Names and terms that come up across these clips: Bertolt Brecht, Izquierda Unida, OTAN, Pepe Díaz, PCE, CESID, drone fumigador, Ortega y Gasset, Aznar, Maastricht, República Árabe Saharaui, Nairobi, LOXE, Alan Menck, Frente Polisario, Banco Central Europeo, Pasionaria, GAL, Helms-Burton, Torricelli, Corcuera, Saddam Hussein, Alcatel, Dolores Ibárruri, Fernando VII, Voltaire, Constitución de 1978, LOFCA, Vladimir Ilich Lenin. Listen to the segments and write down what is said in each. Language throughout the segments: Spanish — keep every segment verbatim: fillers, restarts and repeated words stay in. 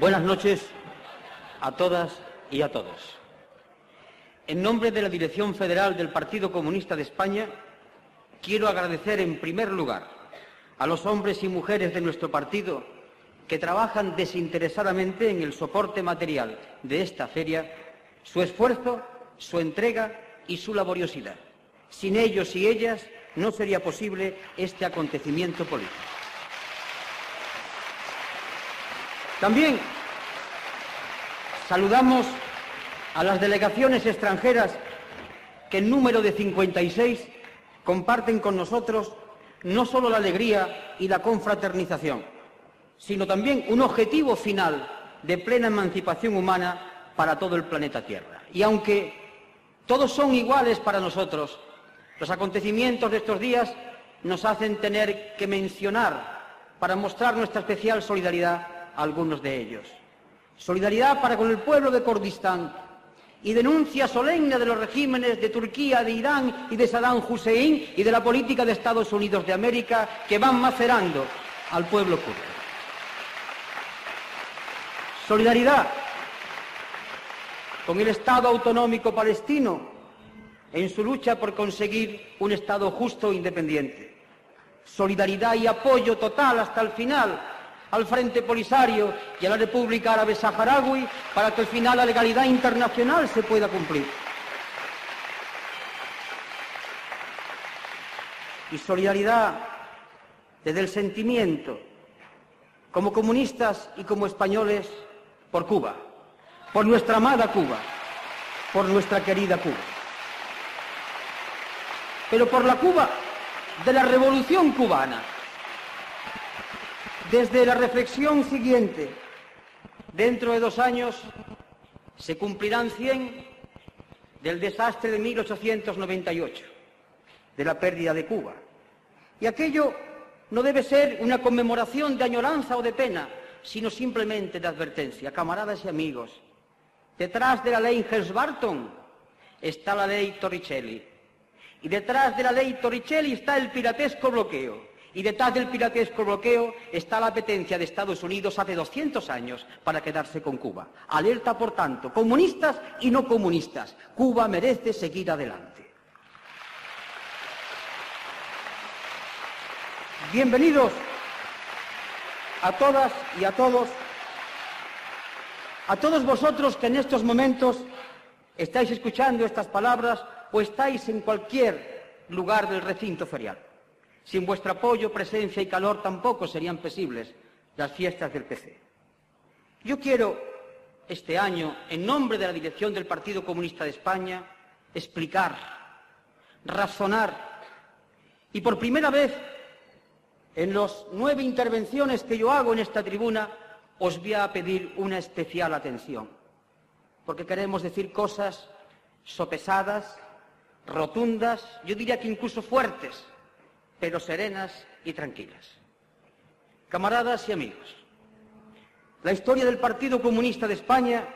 Buenas noches a todas y a todos. En nombre de la Dirección Federal del Partido Comunista de España, quiero agradecer en primer lugar a los hombres y mujeres de nuestro partido que trabajan desinteresadamente en el soporte material de esta feria, su esfuerzo, su entrega y su laboriosidad. Sin ellos y ellas no sería posible este acontecimiento político. También saludamos a las delegaciones extranjeras que en número de cincuenta y seis comparten con nosotros no solo la alegría y la confraternización, sino también un objetivo final de plena emancipación humana para todo el planeta Tierra. Y aunque todos son iguales para nosotros, los acontecimientos de estos días nos hacen tener que mencionar, para mostrar nuestra especial solidaridad, a algunos de ellos. Solidaridad para con el pueblo de Kurdistán y denuncia solemne de los regímenes de Turquía, de Irán y de Saddam Hussein y de la política de Estados Unidos de América que van macerando al pueblo kurdo. Solidaridad con el Estado autonómico palestino en su lucha por conseguir un Estado justo e independiente. Solidaridad y apoyo total hasta el final al Frente Polisario y a la República Árabe Saharaui para que al final la legalidad internacional se pueda cumplir. Y solidaridad desde el sentimiento, como comunistas y como españoles, por Cuba, por nuestra amada Cuba, por nuestra querida Cuba. Pero por la Cuba de la Revolución Cubana, desde la reflexión siguiente, dentro de dos años se cumplirán cien del desastre de mil ochocientos noventa y ocho, de la pérdida de Cuba. Y aquello no debe ser una conmemoración de añoranza o de pena, sino simplemente de advertencia. Camaradas y amigos, detrás de la ley Helms-Burton está la ley Torricelli. Y detrás de la ley Torricelli está el piratesco bloqueo. Y detrás del piratesco bloqueo está la apetencia de Estados Unidos hace doscientos años para quedarse con Cuba. Alerta, por tanto, comunistas y no comunistas. Cuba merece seguir adelante. Bienvenidos a todas y a todos, a todos vosotros que en estos momentos estáis escuchando estas palabras o estáis en cualquier lugar del recinto ferial. Sin vuestro apoyo, presencia y calor tampoco serían posibles las fiestas del P C. Yo quiero este año, en nombre de la dirección del Partido Comunista de España, explicar, razonar y por primera vez en las nueve intervenciones que yo hago en esta tribuna os voy a pedir una especial atención, porque queremos decir cosas sopesadas, rotundas, yo diría que incluso fuertes, pero serenas y tranquilas. Camaradas y amigos, la historia del Partido Comunista de España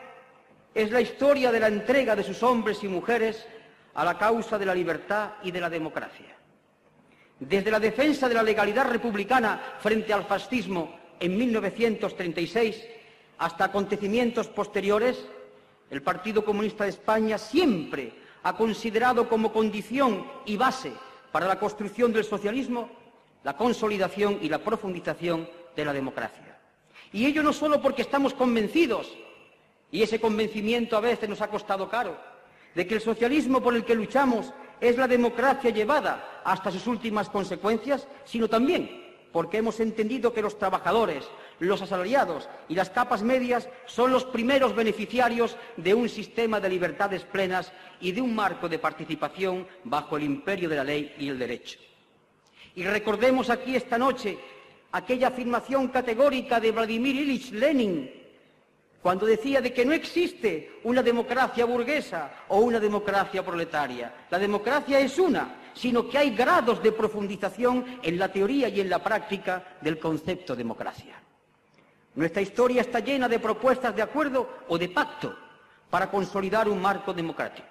es la historia de la entrega de sus hombres y mujeres a la causa de la libertad y de la democracia. Desde la defensa de la legalidad republicana frente al fascismo en mil novecientos treinta y seis hasta acontecimientos posteriores, el Partido Comunista de España siempre ha considerado como condición y base para la construcción del socialismo, la consolidación y la profundización de la democracia. Y ello no solo porque estamos convencidos, y ese convencimiento a veces nos ha costado caro, de que el socialismo por el que luchamos es la democracia llevada hasta sus últimas consecuencias, sino también porque hemos entendido que los trabajadores, los asalariados y las capas medias son los primeros beneficiarios de un sistema de libertades plenas y de un marco de participación bajo el imperio de la ley y el derecho. Y recordemos aquí esta noche aquella afirmación categórica de Vladimir Ilich Lenin, cuando decía de que no existe una democracia burguesa o una democracia proletaria. La democracia es una, sino que hay grados de profundización en la teoría y en la práctica del concepto democracia. Nuestra historia está llena de propuestas de acuerdo o de pacto para consolidar un marco democrático.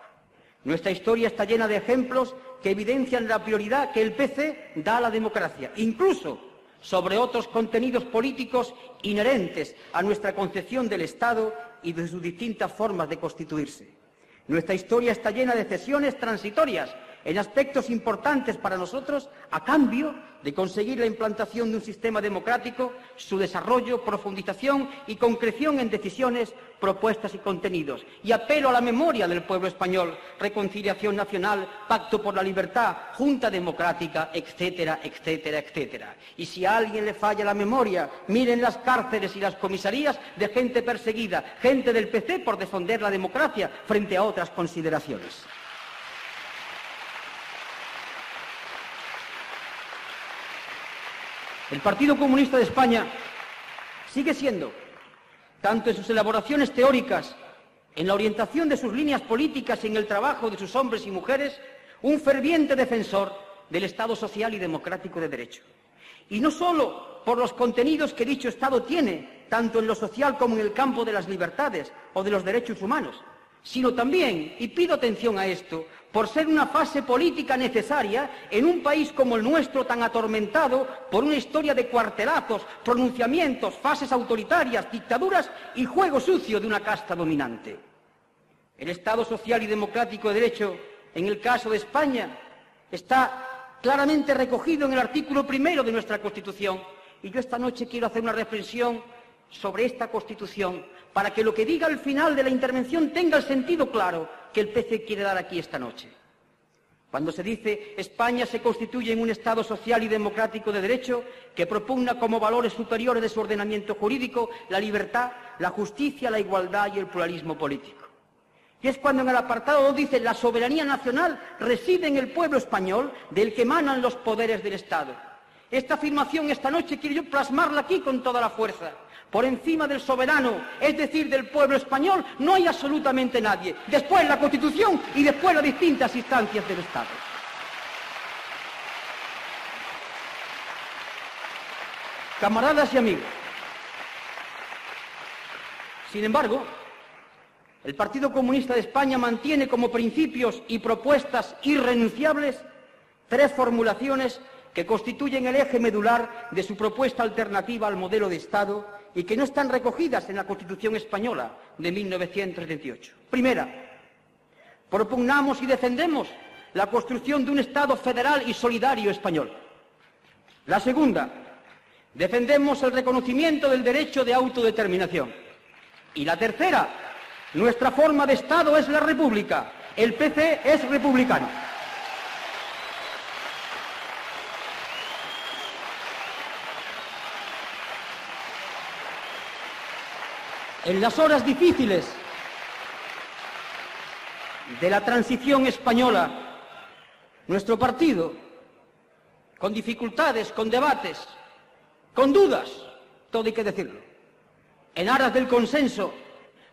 Nuestra historia está llena de ejemplos que evidencian la prioridad que el P C da a la democracia, incluso sobre otros contenidos políticos inherentes a nuestra concepción del Estado y de sus distintas formas de constituirse. Nuestra historia está llena de cesiones transitorias en aspectos importantes para nosotros a cambio de conseguir la implantación de un sistema democrático, su desarrollo, profundización y concreción en decisiones, propuestas y contenidos. Y apelo a la memoria del pueblo español, reconciliación nacional, pacto por la libertad, junta democrática, etcétera, etcétera, etcétera. Y si a alguien le falla la memoria, miren las cárceles y las comisarías de gente perseguida, gente del P C por defender la democracia frente a otras consideraciones. El Partido Comunista de España sigue siendo, tanto en sus elaboraciones teóricas, en la orientación de sus líneas políticas y en el trabajo de sus hombres y mujeres, un ferviente defensor del Estado social y democrático de derecho. Y no solo por los contenidos que dicho Estado tiene, tanto en lo social como en el campo de las libertades o de los derechos humanos, sino también, y pido atención a esto, por ser una fase política necesaria en un país como el nuestro tan atormentado por una historia de cuartelazos, pronunciamientos, fases autoritarias, dictaduras y juego sucio de una casta dominante. El Estado social y democrático de derecho, en el caso de España, está claramente recogido en el artículo primero de nuestra Constitución, y yo esta noche quiero hacer una reflexión sobre esta Constitución, para que lo que diga al final de la intervención tenga el sentido claro que el P C quiere dar aquí esta noche. Cuando se dice España se constituye en un Estado social y democrático de derecho que propugna como valores superiores de su ordenamiento jurídico la libertad, la justicia, la igualdad y el pluralismo político. Y es cuando en el apartado dos dice la soberanía nacional reside en el pueblo español del que emanan los poderes del Estado. Esta afirmación esta noche quiero yo plasmarla aquí con toda la fuerza. Por encima del soberano, es decir, del pueblo español, no hay absolutamente nadie. Después la Constitución y después las distintas instancias del Estado. Camaradas y amigos, sin embargo, el Partido Comunista de España mantiene como principios y propuestas irrenunciables tres formulaciones que constituyen el eje medular de su propuesta alternativa al modelo de Estado y que no están recogidas en la Constitución Española de mil novecientos setenta y ocho. Primera, propugnamos y defendemos la construcción de un Estado federal y solidario español. La segunda, defendemos el reconocimiento del derecho de autodeterminación. Y la tercera, nuestra forma de Estado es la República. El P C es republicano. En las horas difíciles de la transición española, nuestro partido, con dificultades, con debates, con dudas, todo hay que decirlo, en aras del consenso,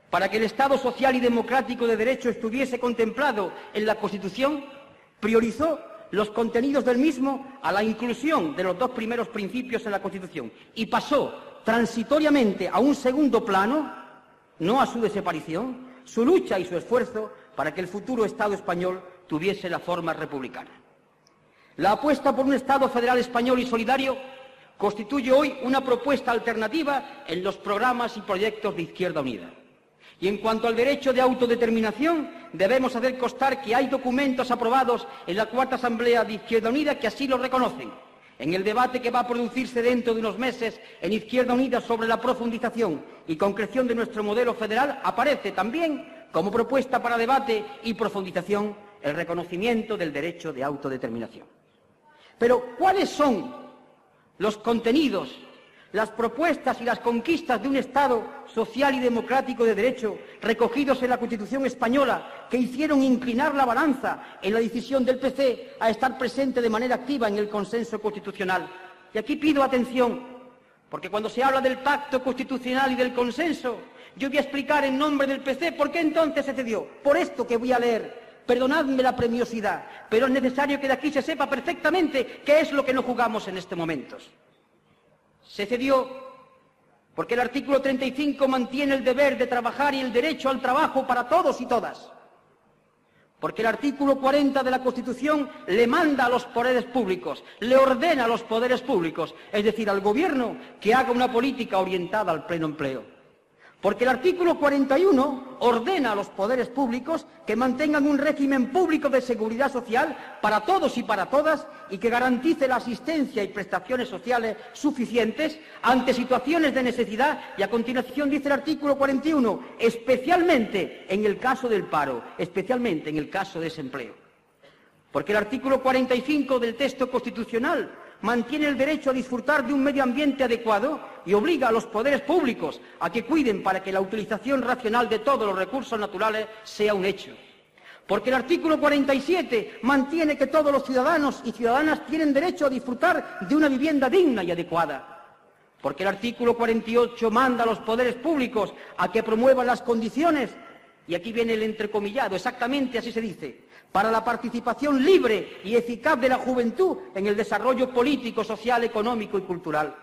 para que el Estado social y democrático de derecho estuviese contemplado en la Constitución, priorizó los contenidos del mismo a la inclusión de los dos primeros principios en la Constitución y pasó transitoriamente a un segundo plano, no a su desaparición, su lucha y su esfuerzo para que el futuro Estado español tuviese la forma republicana. La apuesta por un Estado federal español y solidario constituye hoy una propuesta alternativa en los programas y proyectos de Izquierda Unida. Y en cuanto al derecho de autodeterminación, debemos hacer constar que hay documentos aprobados en la Cuarta Asamblea de Izquierda Unida que así lo reconocen. En el debate que va a producirse dentro de unos meses en Izquierda Unida sobre la profundización y concreción de nuestro modelo federal, aparece también como propuesta para debate y profundización el reconocimiento del derecho de autodeterminación. Pero, ¿cuáles son los contenidos, las propuestas y las conquistas de un Estado social y democrático de derecho recogidos en la Constitución española que hicieron inclinar la balanza en la decisión del P C a estar presente de manera activa en el consenso constitucional? Y aquí pido atención, porque cuando se habla del pacto constitucional y del consenso, yo voy a explicar en nombre del P C por qué entonces se cedió. Por esto que voy a leer, perdonadme la premiosidad, pero es necesario que de aquí se sepa perfectamente qué es lo que nos jugamos en este momento. Se cedió porque el artículo treinta y cinco mantiene el deber de trabajar y el derecho al trabajo para todos y todas. Porque el artículo cuarenta de la Constitución le manda a los poderes públicos, le ordena a los poderes públicos, es decir, al Gobierno, que haga una política orientada al pleno empleo. Porque el artículo cuarenta y uno ordena a los poderes públicos que mantengan un régimen público de seguridad social para todos y para todas y que garantice la asistencia y prestaciones sociales suficientes ante situaciones de necesidad y, a continuación, dice el artículo cuarenta y uno, especialmente en el caso del paro, especialmente en el caso de desempleo. Porque el artículo cuarenta y cinco del texto constitucional mantiene el derecho a disfrutar de un medio ambiente adecuado y obliga a los poderes públicos a que cuiden para que la utilización racional de todos los recursos naturales sea un hecho. Porque el artículo cuarenta y siete mantiene que todos los ciudadanos y ciudadanas tienen derecho a disfrutar de una vivienda digna y adecuada. Porque el artículo cuarenta y ocho manda a los poderes públicos a que promuevan las condiciones, y aquí viene el entrecomillado, exactamente así se dice, para la participación libre y eficaz de la juventud en el desarrollo político, social, económico y cultural.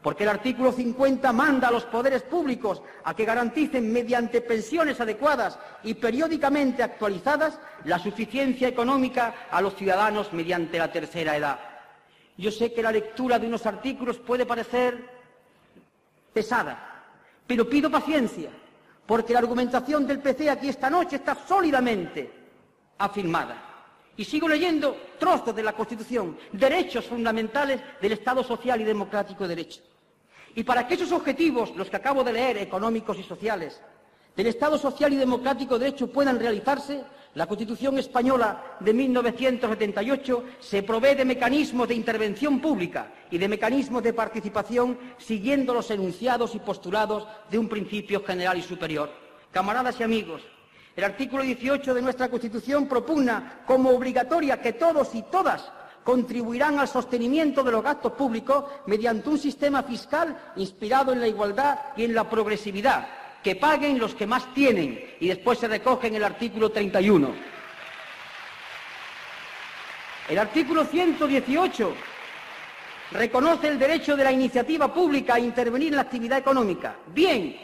Porque el artículo cincuenta manda a los poderes públicos a que garanticen, mediante pensiones adecuadas y periódicamente actualizadas, la suficiencia económica a los ciudadanos mediante la tercera edad. Yo sé que la lectura de unos artículos puede parecer pesada, pero pido paciencia, porque la argumentación del P C aquí esta noche está sólidamente afirmada. Y sigo leyendo trozos de la Constitución, derechos fundamentales del Estado social y democrático de derecho. Y para que esos objetivos, los que acabo de leer, económicos y sociales, del Estado social y democrático de derecho puedan realizarse, la Constitución española de mil novecientos setenta y ocho se provee de mecanismos de intervención pública y de mecanismos de participación siguiendo los enunciados y postulados de un principio general y superior. Camaradas y amigos, el artículo dieciocho de nuestra Constitución propugna como obligatoria que todos y todas contribuirán al sostenimiento de los gastos públicos mediante un sistema fiscal inspirado en la igualdad y en la progresividad, que paguen los que más tienen, y después se recoge en el artículo treinta y uno. El artículo ciento dieciocho reconoce el derecho de la iniciativa pública a intervenir en la actividad económica. Bien,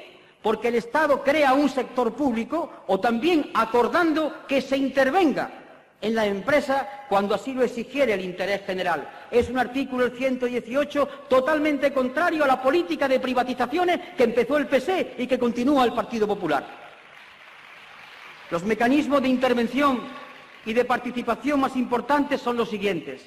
porque el Estado crea un sector público o también acordando que se intervenga en la empresa cuando así lo exigiere el interés general. Es un artículo, el ciento dieciocho, totalmente contrario a la política de privatizaciones que empezó el P S E y que continúa el Partido Popular. Los mecanismos de intervención y de participación más importantes son los siguientes.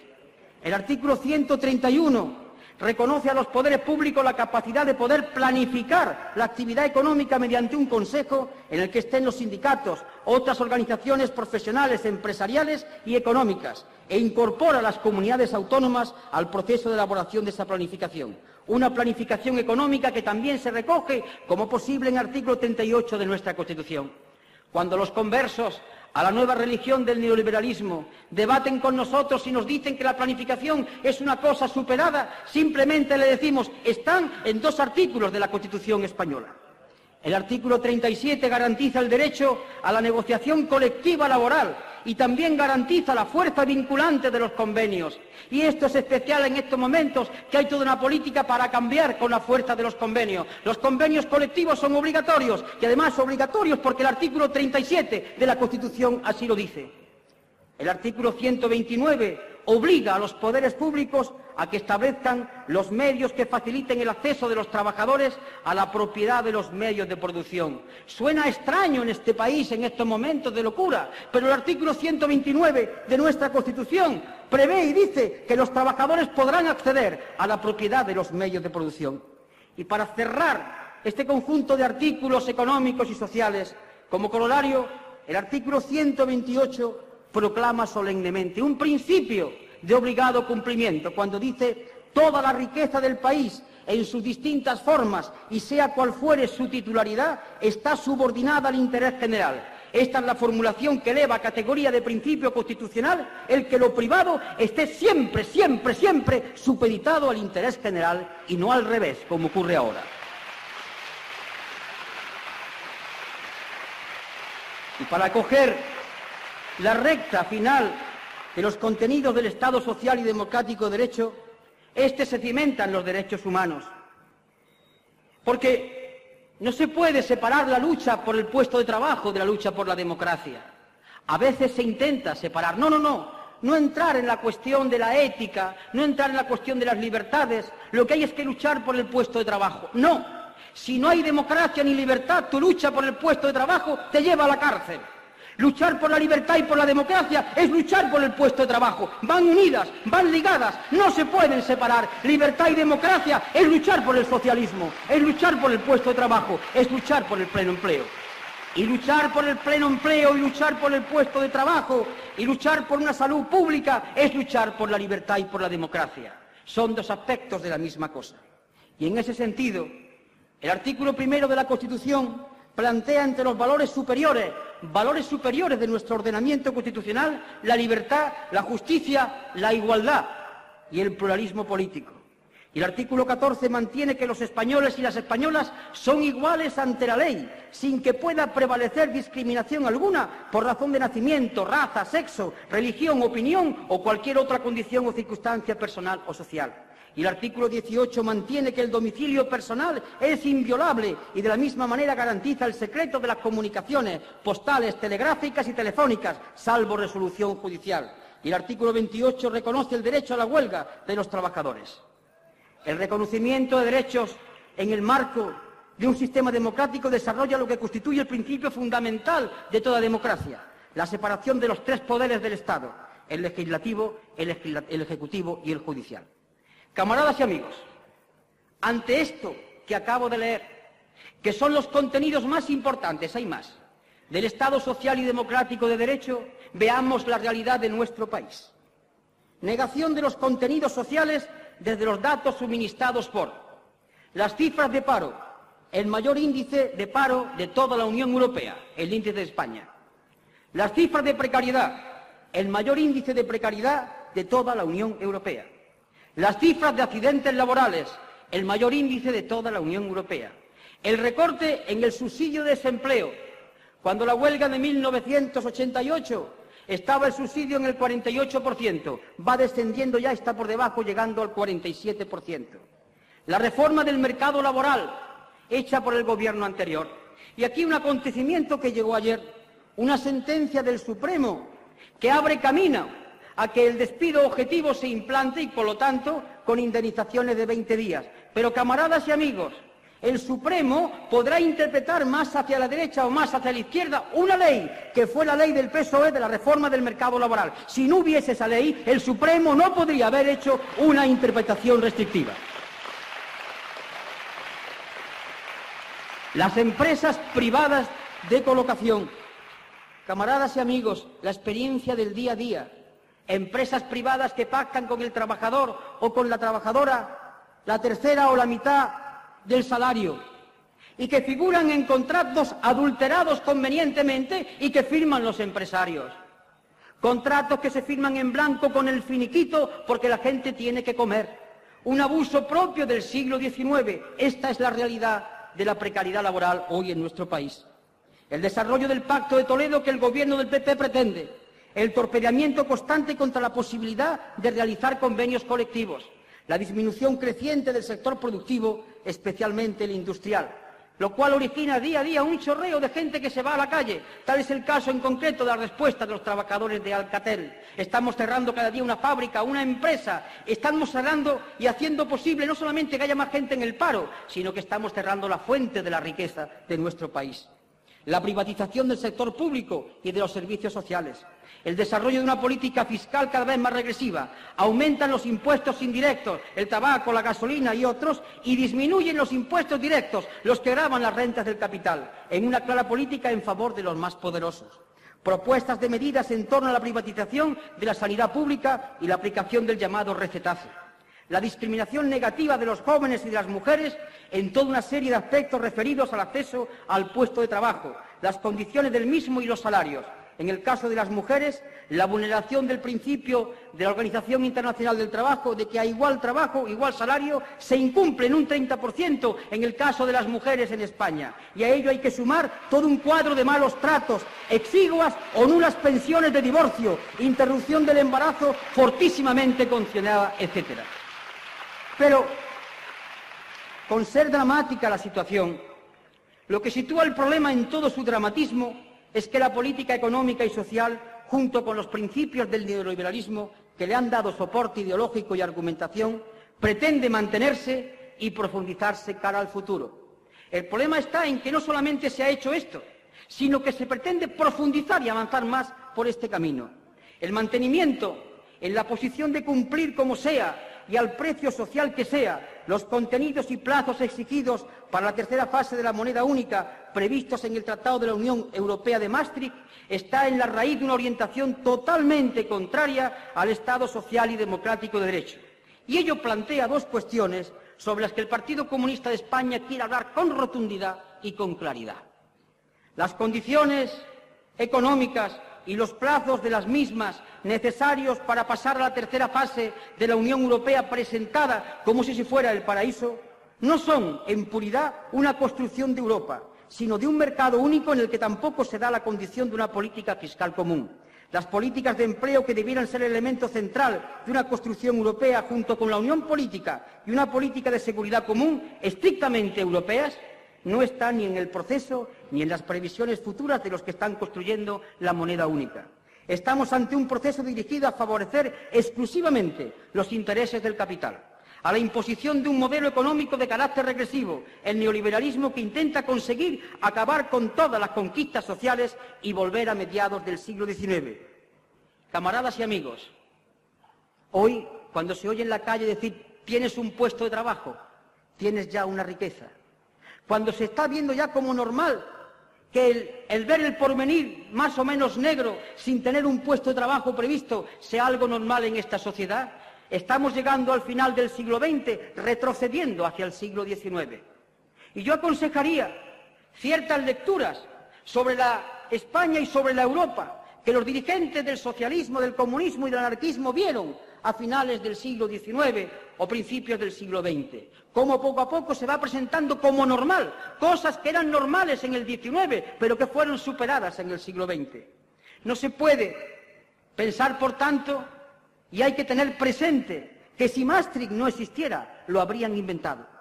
El artículo ciento treinta y uno... reconoce a los poderes públicos la capacidad de poder planificar la actividad económica mediante un consejo en el que estén los sindicatos, otras organizaciones profesionales, empresariales y económicas, e incorpora a las comunidades autónomas al proceso de elaboración de esa planificación. Una planificación económica que también se recoge como posible en el artículo treinta y ocho de nuestra Constitución. Cuando los conversos a la nueva religión del neoliberalismo debaten con nosotros y nos dicen que la planificación es una cosa superada, simplemente le decimos, están en dos artículos de la Constitución española. El artículo treinta y siete garantiza el derecho a la negociación colectiva laboral y también garantiza la fuerza vinculante de los convenios. Y esto es especial en estos momentos, que hay toda una política para cambiar con la fuerza de los convenios. Los convenios colectivos son obligatorios, y además obligatorios porque el artículo treinta y siete de la Constitución así lo dice. El artículo ciento veintinueve... obliga a los poderes públicos a que establezcan los medios que faciliten el acceso de los trabajadores a la propiedad de los medios de producción. Suena extraño en este país en estos momentos de locura, pero el artículo ciento veintinueve de nuestra Constitución prevé y dice que los trabajadores podrán acceder a la propiedad de los medios de producción. Y para cerrar este conjunto de artículos económicos y sociales, como corolario, el artículo ciento veintiocho... proclama solemnemente un principio de obligado cumplimiento cuando dice: toda la riqueza del país en sus distintas formas y sea cual fuere su titularidad está subordinada al interés general. Esta es la formulación que eleva a categoría de principio constitucional el que lo privado esté siempre, siempre, siempre supeditado al interés general y no al revés, como ocurre ahora. Y para acoger la recta final de los contenidos del Estado social y democrático de derecho, este se cimenta en los derechos humanos. Porque no se puede separar la lucha por el puesto de trabajo de la lucha por la democracia. A veces se intenta separar. No, no, no. No entrar en la cuestión de la ética, no entrar en la cuestión de las libertades. Lo que hay es que luchar por el puesto de trabajo. No. Si no hay democracia ni libertad, tu lucha por el puesto de trabajo te lleva a la cárcel. Luchar por la libertad y por la democracia es luchar por el puesto de trabajo. Van unidas, van ligadas, no se pueden separar. Libertad y democracia es luchar por el socialismo, es luchar por el puesto de trabajo, es luchar por el pleno empleo. Y luchar por el pleno empleo y luchar por el puesto de trabajo y luchar por una salud pública es luchar por la libertad y por la democracia. Son dos aspectos de la misma cosa. Y en ese sentido, el artículo primero de la Constitución plantea entre los valores superiores, valores superiores de nuestro ordenamiento constitucional, la libertad, la justicia, la igualdad y el pluralismo político. Y el artículo catorce mantiene que los españoles y las españolas son iguales ante la ley, sin que pueda prevalecer discriminación alguna por razón de nacimiento, raza, sexo, religión, opinión o cualquier otra condición o circunstancia personal o social. Y el artículo dieciocho mantiene que el domicilio personal es inviolable y de la misma manera garantiza el secreto de las comunicaciones postales, telegráficas y telefónicas, salvo resolución judicial. Y el artículo veintiocho reconoce el derecho a la huelga de los trabajadores. El reconocimiento de derechos en el marco de un sistema democrático desarrolla lo que constituye el principio fundamental de toda democracia, la separación de los tres poderes del Estado, el legislativo, el, el ejecutivo y el judicial. Camaradas y amigos, ante esto que acabo de leer, que son los contenidos más importantes, hay más, del Estado social y democrático de derecho, veamos la realidad de nuestro país. Negación de los contenidos sociales desde los datos suministrados por las cifras de paro, el mayor índice de paro de toda la Unión Europea, el índice de España. Las cifras de precariedad, el mayor índice de precariedad de toda la Unión Europea. Las cifras de accidentes laborales, el mayor índice de toda la Unión Europea. El recorte en el subsidio de desempleo. Cuando la huelga de mil novecientos ochenta y ocho estaba el subsidio en el cuarenta y ocho por ciento, va descendiendo ya, está por debajo, llegando al cuarenta y siete por ciento. La reforma del mercado laboral, hecha por el gobierno anterior. Y aquí un acontecimiento que llegó ayer, una sentencia del Supremo que abre camino a que el despido objetivo se implante y, por lo tanto, con indemnizaciones de veinte días. Pero, camaradas y amigos, el Supremo podrá interpretar más hacia la derecha o más hacia la izquierda una ley, que fue la ley del P S O E de la reforma del mercado laboral. Si no hubiese esa ley, el Supremo no podría haber hecho una interpretación restrictiva. Las empresas privadas de colocación. Camaradas y amigos, la experiencia del día a día. Empresas privadas que pactan con el trabajador o con la trabajadora la tercera o la mitad del salario y que figuran en contratos adulterados convenientemente y que firman los empresarios. Contratos que se firman en blanco con el finiquito porque la gente tiene que comer. Un abuso propio del siglo diecinueve. Esta es la realidad de la precariedad laboral hoy en nuestro país. El desarrollo del Pacto de Toledo que el gobierno del P P pretende. El torpedeamiento constante contra la posibilidad de realizar convenios colectivos, la disminución creciente del sector productivo, especialmente el industrial, lo cual origina día a día un chorreo de gente que se va a la calle. Tal es el caso en concreto de la respuesta de los trabajadores de Alcatel. Estamos cerrando cada día una fábrica, una empresa. Estamos cerrando y haciendo posible no solamente que haya más gente en el paro, sino que estamos cerrando la fuente de la riqueza de nuestro país. La privatización del sector público y de los servicios sociales, el desarrollo de una política fiscal cada vez más regresiva, aumentan los impuestos indirectos, el tabaco, la gasolina y otros, y disminuyen los impuestos directos, los que gravan las rentas del capital, en una clara política en favor de los más poderosos. Propuestas de medidas en torno a la privatización de la sanidad pública y la aplicación del llamado recetazo. La discriminación negativa de los jóvenes y de las mujeres en toda una serie de aspectos referidos al acceso al puesto de trabajo, las condiciones del mismo y los salarios. En el caso de las mujeres, la vulneración del principio de la Organización Internacional del Trabajo de que a igual trabajo, igual salario, se incumple en un treinta por ciento en el caso de las mujeres en España. Y a ello hay que sumar todo un cuadro de malos tratos, exiguas o nulas pensiones de divorcio, interrupción del embarazo fortísimamente condicionada, etcétera. Pero, con ser dramática la situación, lo que sitúa el problema en todo su dramatismo es que la política económica y social, junto con los principios del neoliberalismo que le han dado soporte ideológico y argumentación, pretende mantenerse y profundizarse cara al futuro. El problema está en que no solamente se ha hecho esto, sino que se pretende profundizar y avanzar más por este camino. El mantenimiento en la posición de cumplir como sea y al precio social que sea los contenidos y plazos exigidos para la tercera fase de la moneda única previstos en el Tratado de la Unión Europea de Maastricht está en la raíz de una orientación totalmente contraria al Estado social y democrático de derecho. Y ello plantea dos cuestiones sobre las que el Partido Comunista de España quiere hablar con rotundidad y con claridad. Las condiciones económicas y los plazos de las mismas necesarios para pasar a la tercera fase de la Unión Europea presentada como si fuera el paraíso, no son en puridad una construcción de Europa, sino de un mercado único en el que tampoco se da la condición de una política fiscal común. Las políticas de empleo que debieran ser el elemento central de una construcción europea junto con la unión política y una política de seguridad común estrictamente europeas, no está ni en el proceso ni en las previsiones futuras de los que están construyendo la moneda única. Estamos ante un proceso dirigido a favorecer exclusivamente los intereses del capital, a la imposición de un modelo económico de carácter regresivo, el neoliberalismo que intenta conseguir acabar con todas las conquistas sociales y volver a mediados del siglo diecinueve. Camaradas y amigos, hoy, cuando se oye en la calle decir «tienes un puesto de trabajo», «tienes ya una riqueza», cuando se está viendo ya como normal que el, el ver el porvenir más o menos negro sin tener un puesto de trabajo previsto sea algo normal en esta sociedad, estamos llegando al final del siglo veinte, retrocediendo hacia el siglo diecinueve. Y yo aconsejaría ciertas lecturas sobre la España y sobre la Europa que los dirigentes del socialismo, del comunismo y del anarquismo vieron a finales del siglo diecinueve o principios del siglo veinte, como poco a poco se va presentando como normal, cosas que eran normales en el diecinueve, pero que fueron superadas en el siglo veinte. No se puede pensar, por tanto, y hay que tener presente, que si Maastricht no existiera, lo habrían inventado.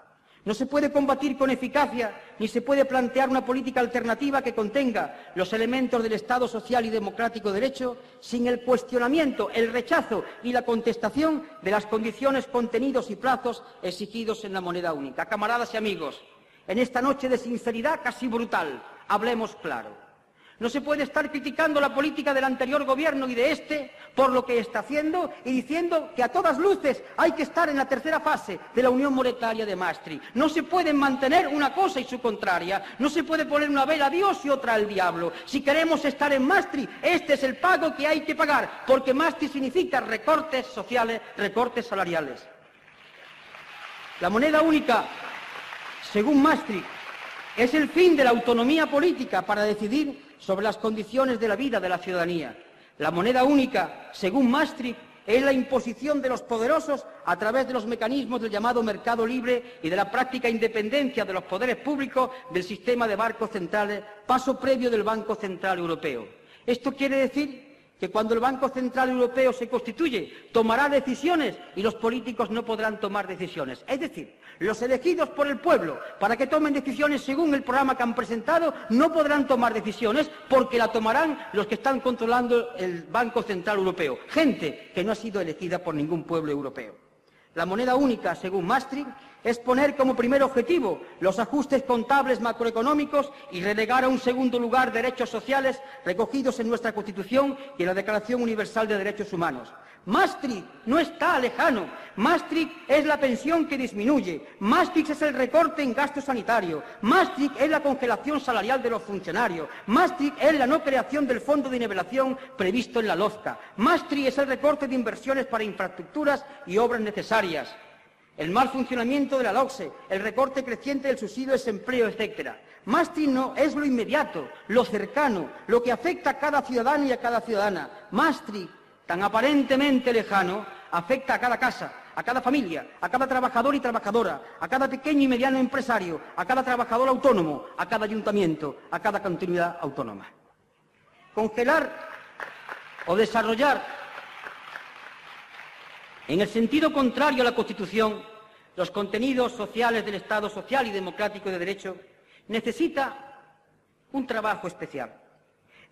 No se puede combatir con eficacia, ni se puede plantear una política alternativa que contenga los elementos del Estado social y democrático de derecho sin el cuestionamiento, el rechazo y la contestación de las condiciones, contenidos y plazos exigidos en la moneda única. Camaradas y amigos, en esta noche de sinceridad casi brutal, hablemos claro. No se puede estar criticando la política del anterior gobierno y de este por lo que está haciendo y diciendo que a todas luces hay que estar en la tercera fase de la Unión Monetaria de Maastricht. No se pueden mantener una cosa y su contraria. No se puede poner una vela a Dios y otra al diablo. Si queremos estar en Maastricht, este es el pago que hay que pagar, porque Maastricht significa recortes sociales, recortes salariales. La moneda única, según Maastricht, es el fin de la autonomía política para decidir sobre las condiciones de la vida de la ciudadanía. La moneda única, según Maastricht, es la imposición de los poderosos a través de los mecanismos del llamado mercado libre y de la práctica independencia de los poderes públicos del sistema de bancos centrales, paso previo del Banco Central Europeo. Esto quiere decir que cuando el Banco Central Europeo se constituye, tomará decisiones y los políticos no podrán tomar decisiones. Es decir, los elegidos por el pueblo para que tomen decisiones según el programa que han presentado no podrán tomar decisiones porque la tomarán los que están controlando el Banco Central Europeo, gente que no ha sido elegida por ningún pueblo europeo. La moneda única, según Maastricht, es poner como primer objetivo los ajustes contables macroeconómicos y relegar a un segundo lugar derechos sociales recogidos en nuestra Constitución y en la Declaración Universal de Derechos Humanos. Maastricht no está lejano. Maastricht es la pensión que disminuye. Maastricht es el recorte en gasto sanitario. Maastricht es la congelación salarial de los funcionarios. Maastricht es la no creación del fondo de nivelación previsto en la LOFCA. Maastricht es el recorte de inversiones para infraestructuras y obras necesarias. El mal funcionamiento de la LOXE, el recorte creciente del subsidio de desempleo, etcétera. Maastricht no es lo inmediato, lo cercano, lo que afecta a cada ciudadano y a cada ciudadana. Maastricht, tan aparentemente lejano, afecta a cada casa, a cada familia, a cada trabajador y trabajadora, a cada pequeño y mediano empresario, a cada trabajador autónomo, a cada ayuntamiento, a cada comunidad autónoma. Congelar o desarrollar, en el sentido contrario a la Constitución, los contenidos sociales del Estado social y democrático de derecho necesita un trabajo especial.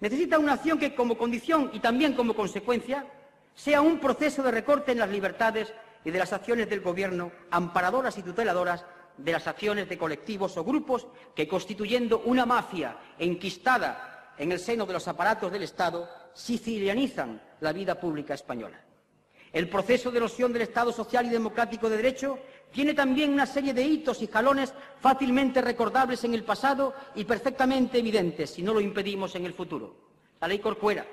Necesita una acción que como condición y también como consecuencia sea un proceso de recorte en las libertades y de las acciones del Gobierno, amparadoras y tuteladoras de las acciones de colectivos o grupos que, constituyendo una mafia enquistada en el seno de los aparatos del Estado, sicilianizan la vida pública española. El proceso de erosión del Estado social y democrático de derecho tiene también una serie de hitos y jalones fácilmente recordables en el pasado y perfectamente evidentes, si no lo impedimos, en el futuro. La ley Corcuera,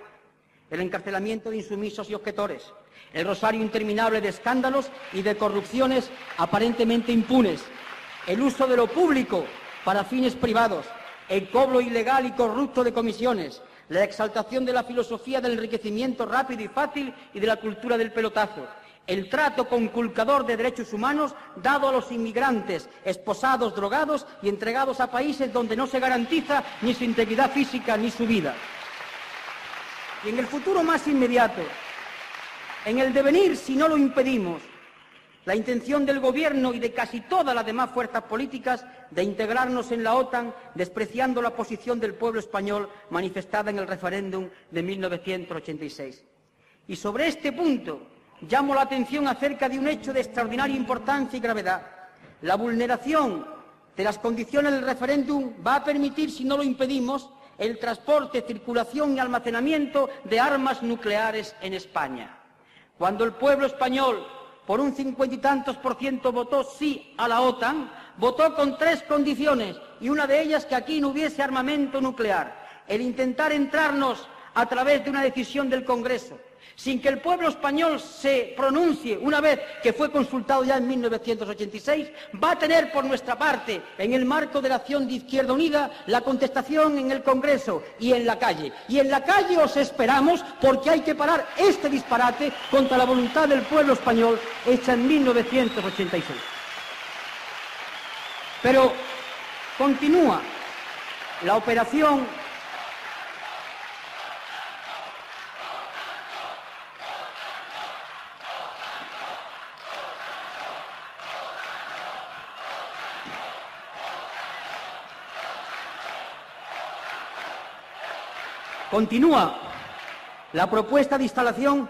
el encarcelamiento de insumisos y objetores, el rosario interminable de escándalos y de corrupciones aparentemente impunes, el uso de lo público para fines privados, el cobro ilegal y corrupto de comisiones, la exaltación de la filosofía del enriquecimiento rápido y fácil y de la cultura del pelotazo, el trato conculcador de derechos humanos dado a los inmigrantes, esposados, drogados y entregados a países donde no se garantiza ni su integridad física ni su vida. Y en el futuro más inmediato, en el devenir, si no lo impedimos, la intención del Gobierno y de casi todas las demás fuerzas políticas de integrarnos en la OTAN, despreciando la posición del pueblo español manifestada en el referéndum de mil novecientos ochenta y seis. Y sobre este punto llamo la atención acerca de un hecho de extraordinaria importancia y gravedad. La vulneración de las condiciones del referéndum va a permitir, si no lo impedimos, el transporte, circulación y almacenamiento de armas nucleares en España. Cuando el pueblo español, por un cincuenta y tantos por ciento, votó sí a la OTAN, votó con tres condiciones, y una de ellas que aquí no hubiese armamento nuclear. El intentar entrarnos a través de una decisión del Congreso, sin que el pueblo español se pronuncie una vez que fue consultado ya en mil novecientos ochenta y seis, va a tener por nuestra parte, en el marco de la acción de Izquierda Unida, la contestación en el Congreso y en la calle. Y en la calle os esperamos porque hay que parar este disparate contra la voluntad del pueblo español hecha en mil novecientos ochenta y seis. Pero continúa la operación. Continúa la propuesta de instalación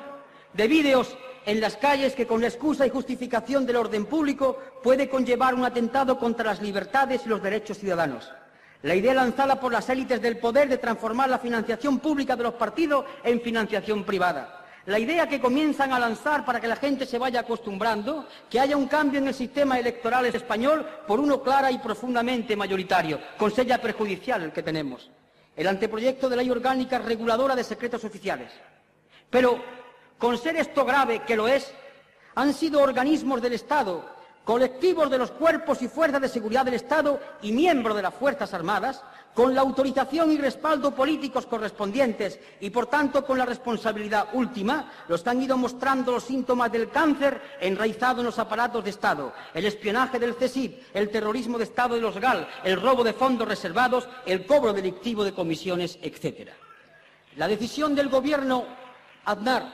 de vídeos en las calles que, con la excusa y justificación del orden público, puede conllevar un atentado contra las libertades y los derechos ciudadanos. La idea lanzada por las élites del poder de transformar la financiación pública de los partidos en financiación privada. La idea que comienzan a lanzar para que la gente se vaya acostumbrando, que haya un cambio en el sistema electoral español por uno clara y profundamente mayoritario, con sella perjudicial el que tenemos. El anteproyecto de ley orgánica reguladora de secretos oficiales. Pero, con ser esto grave, que lo es, han sido organismos del Estado, colectivos de los cuerpos y fuerzas de seguridad del Estado y miembros de las Fuerzas Armadas, con la autorización y respaldo políticos correspondientes y, por tanto, con la responsabilidad última, los que han ido mostrando los síntomas del cáncer enraizado en los aparatos de Estado, el espionaje del CESID, el terrorismo de Estado de los GAL, el robo de fondos reservados, el cobro delictivo de comisiones, etcétera. La decisión del Gobierno Aznar,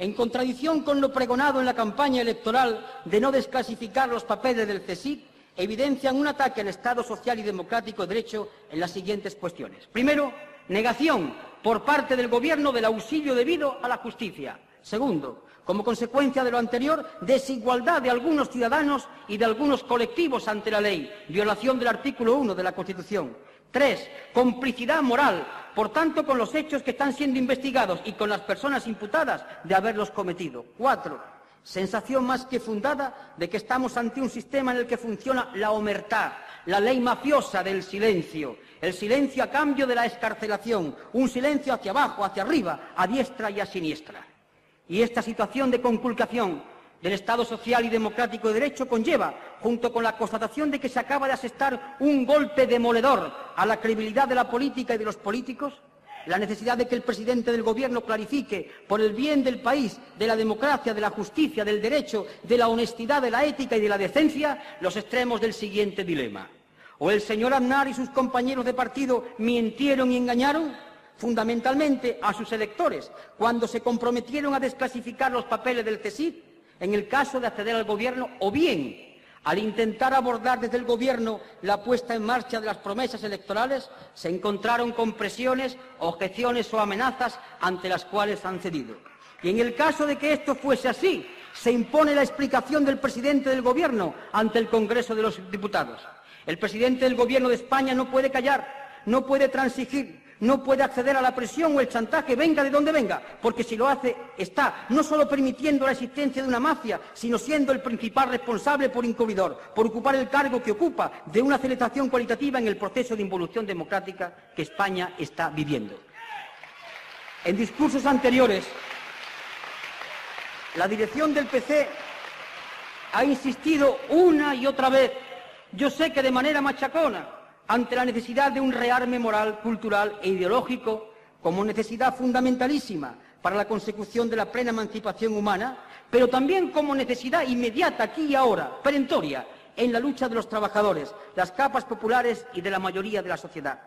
en contradicción con lo pregonado en la campaña electoral de no desclasificar los papeles del CESID, evidencian un ataque al Estado social y democrático de derecho en las siguientes cuestiones. Primero, negación por parte del Gobierno del auxilio debido a la justicia. Segundo, como consecuencia de lo anterior, desigualdad de algunos ciudadanos y de algunos colectivos ante la ley, violación del artículo uno de la Constitución. Tres, complicidad moral, por tanto, con los hechos que están siendo investigados y con las personas imputadas de haberlos cometido. Cuatro, sensación más que fundada de que estamos ante un sistema en el que funciona la omertad, la ley mafiosa del silencio, el silencio a cambio de la excarcelación, un silencio hacia abajo, hacia arriba, a diestra y a siniestra. Y esta situación de conculcación del Estado social y democrático de derecho conlleva, junto con la constatación de que se acaba de asestar un golpe demoledor a la credibilidad de la política y de los políticos, la necesidad de que el presidente del Gobierno clarifique, por el bien del país, de la democracia, de la justicia, del derecho, de la honestidad, de la ética y de la decencia, los extremos del siguiente dilema. O el señor Aznar y sus compañeros de partido mintieron y engañaron, fundamentalmente a sus electores, cuando se comprometieron a desclasificar los papeles del CESID en el caso de acceder al Gobierno, o bien Al intentar abordar desde el Gobierno la puesta en marcha de las promesas electorales, se encontraron con presiones, objeciones o amenazas ante las cuales han cedido. Y en el caso de que esto fuese así, se impone la explicación del presidente del Gobierno ante el Congreso de los Diputados. El presidente del Gobierno de España no puede callar, no puede transigir, no puede acceder a la presión o el chantaje, venga de donde venga, porque si lo hace, está no solo permitiendo la existencia de una mafia, sino siendo el principal responsable por encubridor, por ocupar el cargo que ocupa de una aceleración cualitativa en el proceso de involución democrática que España está viviendo. En discursos anteriores, la dirección del P C ha insistido una y otra vez, yo sé que de manera machacona, ante la necesidad de un rearme moral, cultural e ideológico como necesidad fundamentalísima para la consecución de la plena emancipación humana, pero también como necesidad inmediata aquí y ahora, perentoria, en la lucha de los trabajadores, las capas populares y de la mayoría de la sociedad.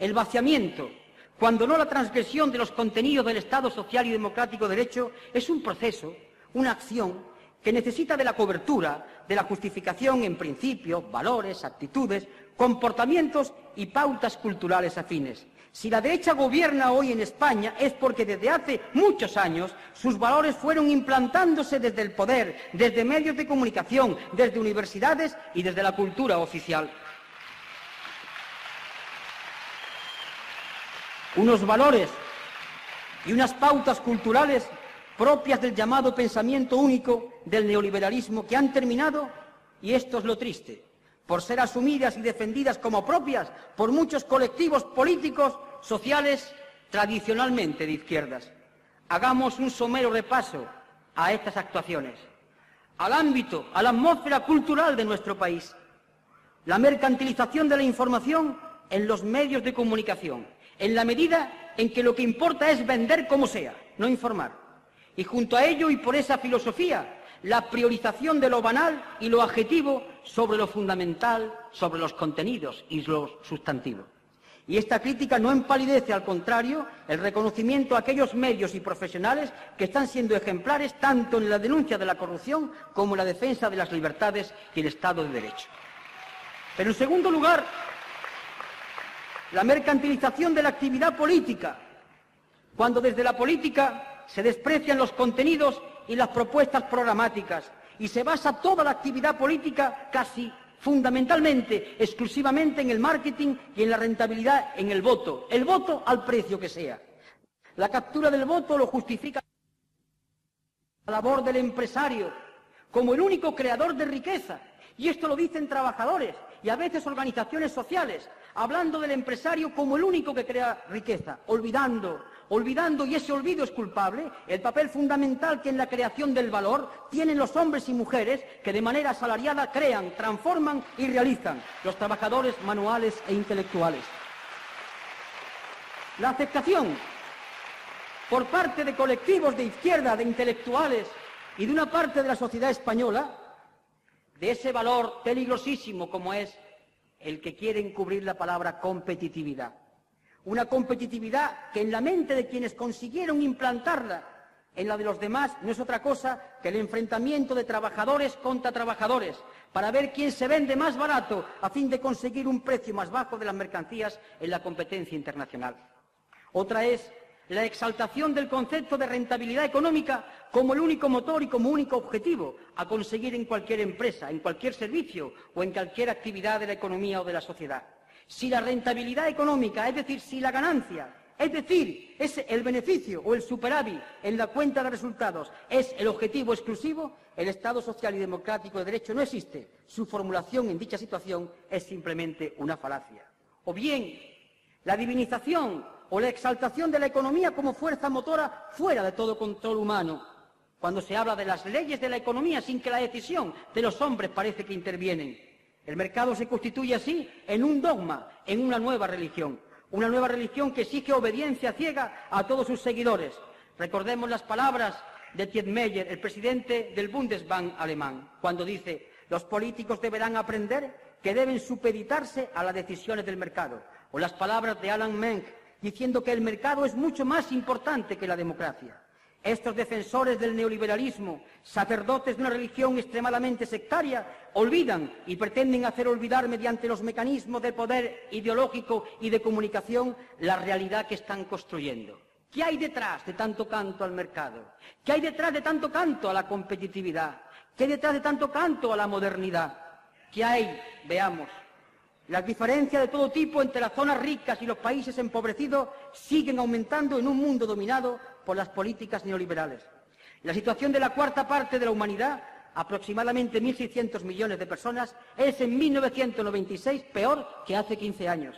El vaciamiento, cuando no la transgresión de los contenidos del Estado social y democrático de derecho, es un proceso, una acción que necesita de la cobertura, de la justificación en principios, valores, actitudes, comportamientos y pautas culturales afines. Si la derecha gobierna hoy en España es porque desde hace muchos años sus valores fueron implantándose desde el poder, desde medios de comunicación, desde universidades y desde la cultura oficial. Unos valores y unas pautas culturales propias del llamado pensamiento único del neoliberalismo que han terminado, y esto es lo triste, por ser asumidas y defendidas como propias por muchos colectivos políticos, sociales, tradicionalmente de izquierdas. Hagamos un somero repaso a estas actuaciones, al ámbito, a la atmósfera cultural de nuestro país, la mercantilización de la información en los medios de comunicación, en la medida en que lo que importa es vender como sea, no informar. Y junto a ello, y por esa filosofía, la priorización de lo banal y lo adjetivo sobre lo fundamental, sobre los contenidos y los sustantivos. Y esta crítica no empalidece, al contrario, el reconocimiento a aquellos medios y profesionales que están siendo ejemplares tanto en la denuncia de la corrupción como en la defensa de las libertades y el Estado de Derecho. Pero en segundo lugar, la mercantilización de la actividad política, cuando desde la política se desprecian los contenidos y las propuestas programáticas y se basa toda la actividad política casi fundamentalmente, exclusivamente en el marketing y en la rentabilidad en el voto, el voto al precio que sea. La captura del voto lo justifica la labor del empresario como el único creador de riqueza, y esto lo dicen trabajadores y a veces organizaciones sociales, hablando del empresario como el único que crea riqueza, olvidando Olvidando, y ese olvido es culpable, el papel fundamental que en la creación del valor tienen los hombres y mujeres que de manera asalariada crean, transforman y realizan, los trabajadores manuales e intelectuales. La aceptación por parte de colectivos de izquierda, de intelectuales y de una parte de la sociedad española, de ese valor peligrosísimo como es el que quiere encubrir la palabra competitividad. Una competitividad que en la mente de quienes consiguieron implantarla, en la de los demás, no es otra cosa que el enfrentamiento de trabajadores contra trabajadores, para ver quién se vende más barato a fin de conseguir un precio más bajo de las mercancías en la competencia internacional. Otra es la exaltación del concepto de rentabilidad económica como el único motor y como único objetivo a conseguir en cualquier empresa, en cualquier servicio o en cualquier actividad de la economía o de la sociedad. Si la rentabilidad económica, es decir, si la ganancia, es decir, es el beneficio o el superávit en la cuenta de resultados, es el objetivo exclusivo, el Estado social y democrático de derecho no existe. Su formulación en dicha situación es simplemente una falacia. O bien, la divinización o la exaltación de la economía como fuerza motora fuera de todo control humano, cuando se habla de las leyes de la economía sin que la decisión de los hombres parece que intervienen. El mercado se constituye así en un dogma, en una nueva religión. Una nueva religión que exige obediencia ciega a todos sus seguidores. Recordemos las palabras de Tietmeyer, el presidente del Bundesbank alemán, cuando dice: los políticos deberán aprender que deben supeditarse a las decisiones del mercado. O las palabras de Alan Menck, diciendo que el mercado es mucho más importante que la democracia. Estos defensores del neoliberalismo, sacerdotes de una religión extremadamente sectaria, olvidan y pretenden hacer olvidar mediante los mecanismos de poder ideológico y de comunicación la realidad que están construyendo. ¿Qué hay detrás de tanto canto al mercado? ¿Qué hay detrás de tanto canto a la competitividad? ¿Qué hay detrás de tanto canto a la modernidad? ¿Qué hay? Veamos. Las diferencias de todo tipo entre las zonas ricas y los países empobrecidos siguen aumentando en un mundo dominado por las políticas neoliberales. La situación de la cuarta parte de la humanidad, aproximadamente mil seiscientos millones de personas, es en mil novecientos noventa y seis peor que hace quince años.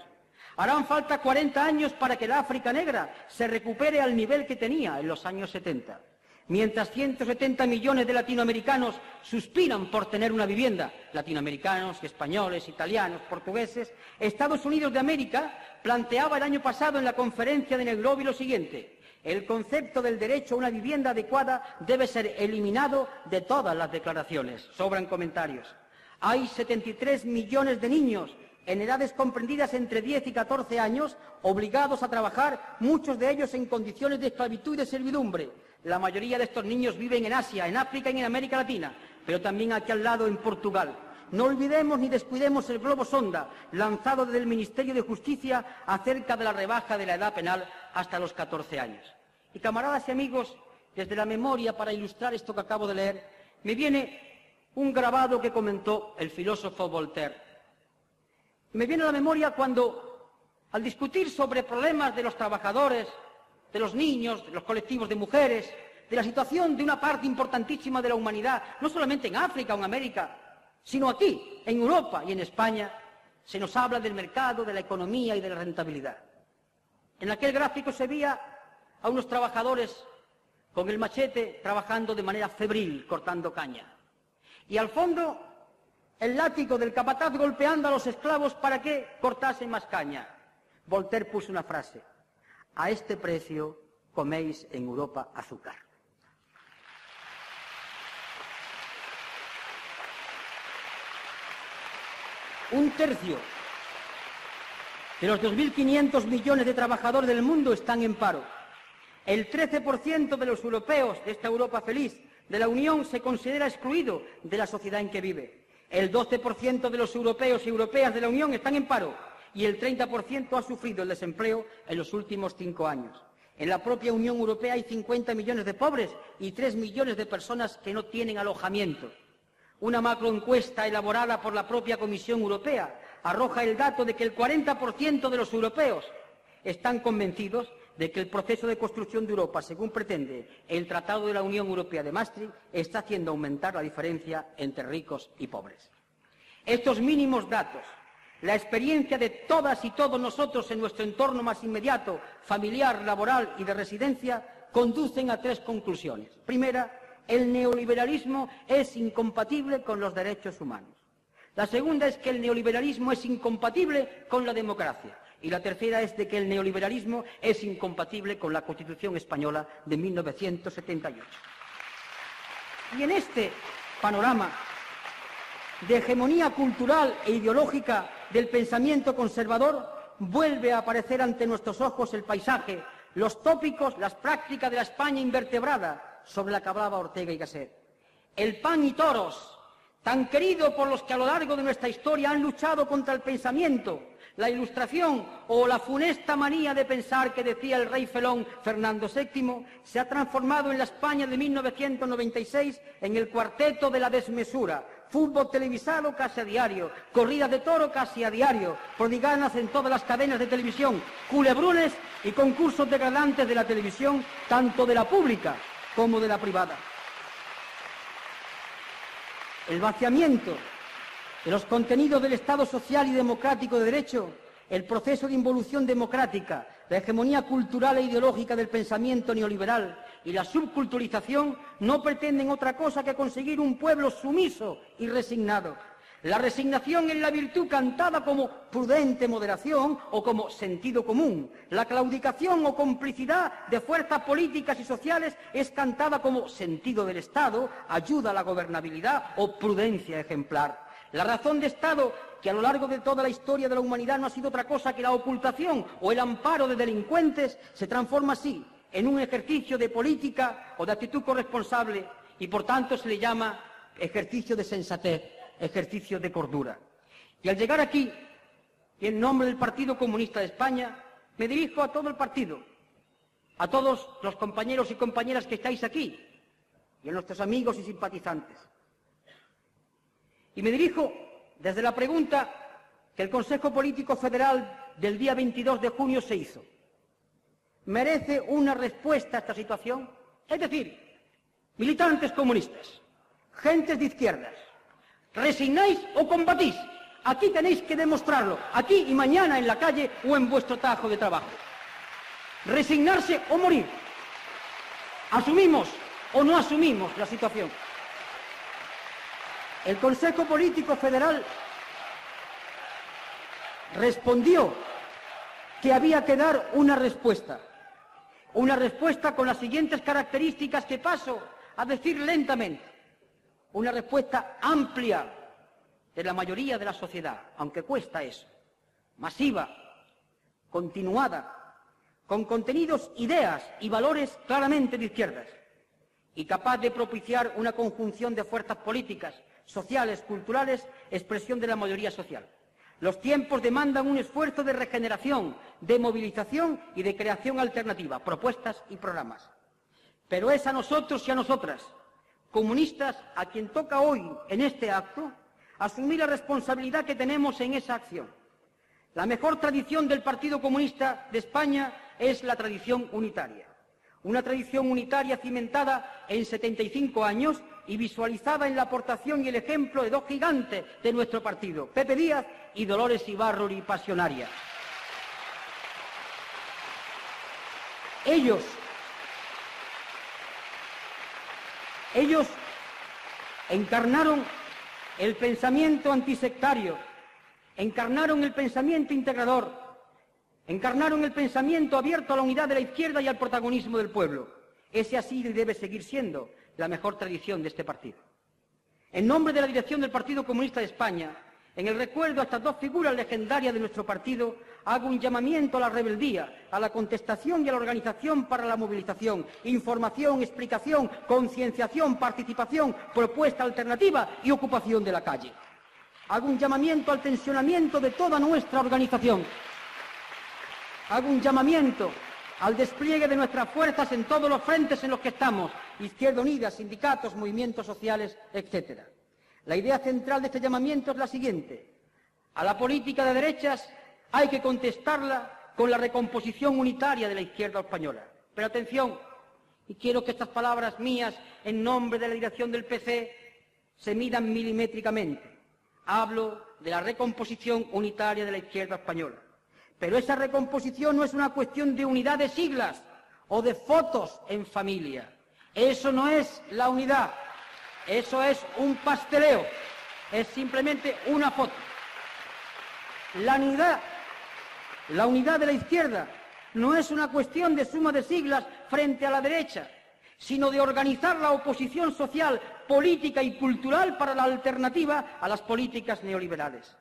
Harán falta cuarenta años para que la África negra se recupere al nivel que tenía en los años setenta. Mientras ciento setenta millones de latinoamericanos suspiran por tener una vivienda, latinoamericanos, españoles, italianos, portugueses, Estados Unidos de América planteaba el año pasado en la conferencia de Nairobi lo siguiente: el concepto del derecho a una vivienda adecuada debe ser eliminado de todas las declaraciones. Sobran comentarios. Hay setenta y tres millones de niños en edades comprendidas entre diez y catorce años, obligados a trabajar, muchos de ellos en condiciones de esclavitud y de servidumbre. La mayoría de estos niños viven en Asia, en África y en América Latina, pero también aquí al lado, en Portugal. No olvidemos ni descuidemos el globo sonda lanzado desde el Ministerio de Justicia acerca de la rebaja de la edad penal hasta los catorce años. Y camaradas y amigos, desde la memoria, para ilustrar esto que acabo de leer, me viene un grabado que comentó el filósofo Voltaire. Me viene a la memoria cuando, al discutir sobre problemas de los trabajadores, de los niños, de los colectivos de mujeres, de la situación de una parte importantísima de la humanidad, no solamente en África o en América, sino aquí, en Europa y en España, se nos habla del mercado, de la economía y de la rentabilidad. En aquel gráfico se veía a unos trabajadores con el machete trabajando de manera febril, cortando caña. Y al fondo, el látigo del capataz golpeando a los esclavos para que cortasen más caña. Voltaire puso una frase: a este precio coméis en Europa azúcar. Un tercio de los dos mil quinientos millones de trabajadores del mundo están en paro. El trece por ciento de los europeos de esta Europa feliz, de la Unión, se considera excluido de la sociedad en que vive. El doce por ciento de los europeos y europeas de la Unión están en paro y el treinta por ciento ha sufrido el desempleo en los últimos cinco años. En la propia Unión Europea hay cincuenta millones de pobres y tres millones de personas que no tienen alojamiento. Una macroencuesta elaborada por la propia Comisión Europea arroja el dato de que el cuarenta por ciento de los europeos están convencidos de que el proceso de construcción de Europa, según pretende el Tratado de la Unión Europea de Maastricht, está haciendo aumentar la diferencia entre ricos y pobres. Estos mínimos datos, la experiencia de todas y todos nosotros en nuestro entorno más inmediato, familiar, laboral y de residencia, conducen a tres conclusiones. Primera, el neoliberalismo es incompatible con los derechos humanos. La segunda es que el neoliberalismo es incompatible con la democracia. Y la tercera es de que el neoliberalismo es incompatible con la Constitución española de mil novecientos setenta y ocho. Y en este panorama de hegemonía cultural e ideológica del pensamiento conservador, vuelve a aparecer ante nuestros ojos el paisaje, los tópicos, las prácticas de la España invertebrada sobre la que hablaba Ortega y Gasset. El pan y toros, tan querido por los que a lo largo de nuestra historia han luchado contra el pensamiento, la ilustración o la funesta manía de pensar que decía el rey felón Fernando séptimo, se ha transformado en la España de mil novecientos noventa y seis en el cuarteto de la desmesura. Fútbol televisado casi a diario, corridas de toro casi a diario, prodiganas en todas las cadenas de televisión, culebrones y concursos degradantes de la televisión, tanto de la pública como de la privada. El vaciamiento de los contenidos del Estado social y democrático de derecho, el proceso de involución democrática, la hegemonía cultural e ideológica del pensamiento neoliberal y la subculturización no pretenden otra cosa que conseguir un pueblo sumiso y resignado. La resignación es la virtud cantada como prudente moderación o como sentido común. La claudicación o complicidad de fuerzas políticas y sociales es cantada como sentido del Estado, ayuda a la gobernabilidad o prudencia ejemplar. La razón de Estado, que a lo largo de toda la historia de la humanidad no ha sido otra cosa que la ocultación o el amparo de delincuentes, se transforma así en un ejercicio de política o de actitud corresponsable, y por tanto se le llama ejercicio de sensatez, ejercicio de cordura. Y al llegar aquí, y en nombre del Partido Comunista de España, me dirijo a todo el partido, a todos los compañeros y compañeras que estáis aquí, y a nuestros amigos y simpatizantes. Y me dirijo desde la pregunta que el Consejo Político Federal del día veintidós de junio se hizo. ¿Merece una respuesta a esta situación? Es decir, militantes comunistas, gentes de izquierdas, ¿resignáis o combatís? Aquí tenéis que demostrarlo, aquí y mañana en la calle o en vuestro tajo de trabajo. Resignarse o morir. Asumimos o no asumimos la situación. El Consejo Político Federal respondió que había que dar una respuesta. Una respuesta con las siguientes características que paso a decir lentamente. Una respuesta amplia de la mayoría de la sociedad, aunque cuesta eso. Masiva, continuada, con contenidos, ideas y valores claramente de izquierdas. Y capaz de propiciar una conjunción de fuerzas políticas, sociales, culturales, expresión de la mayoría social. Los tiempos demandan un esfuerzo de regeneración, de movilización y de creación alternativa, propuestas y programas. Pero es a nosotros y a nosotras, comunistas, a quien toca hoy en este acto, asumir la responsabilidad que tenemos en esa acción. La mejor tradición del Partido Comunista de España es la tradición unitaria. Una tradición unitaria cimentada en setenta y cinco años y visualizada en la aportación y el ejemplo de dos gigantes de nuestro partido, Pepe Díaz y Dolores Ibárruri, Pasionaria. Ellos, ellos encarnaron el pensamiento antisectario, encarnaron el pensamiento integrador, encarnaron el pensamiento abierto a la unidad de la izquierda y al protagonismo del pueblo. Ese así debe seguir siendo la mejor tradición de este partido. En nombre de la dirección del Partido Comunista de España, en el recuerdo a estas dos figuras legendarias de nuestro partido, hago un llamamiento a la rebeldía, a la contestación y a la organización para la movilización, información, explicación, concienciación, participación, propuesta alternativa y ocupación de la calle. Hago un llamamiento al tensionamiento de toda nuestra organización. Hago un llamamiento al despliegue de nuestras fuerzas en todos los frentes en los que estamos, Izquierda Unida, sindicatos, movimientos sociales, etcétera. La idea central de este llamamiento es la siguiente. A la política de derechas hay que contestarla con la recomposición unitaria de la izquierda española. Pero atención, y quiero que estas palabras mías en nombre de la dirección del P C se midan milimétricamente. Hablo de la recomposición unitaria de la izquierda española. Pero esa recomposición no es una cuestión de unidad de siglas o de fotos en familia. Eso no es la unidad. Eso es un pasteleo, es simplemente una foto. La unidad, la unidad de la izquierda no es una cuestión de suma de siglas frente a la derecha, sino de organizar la oposición social, política y cultural para la alternativa a las políticas neoliberales.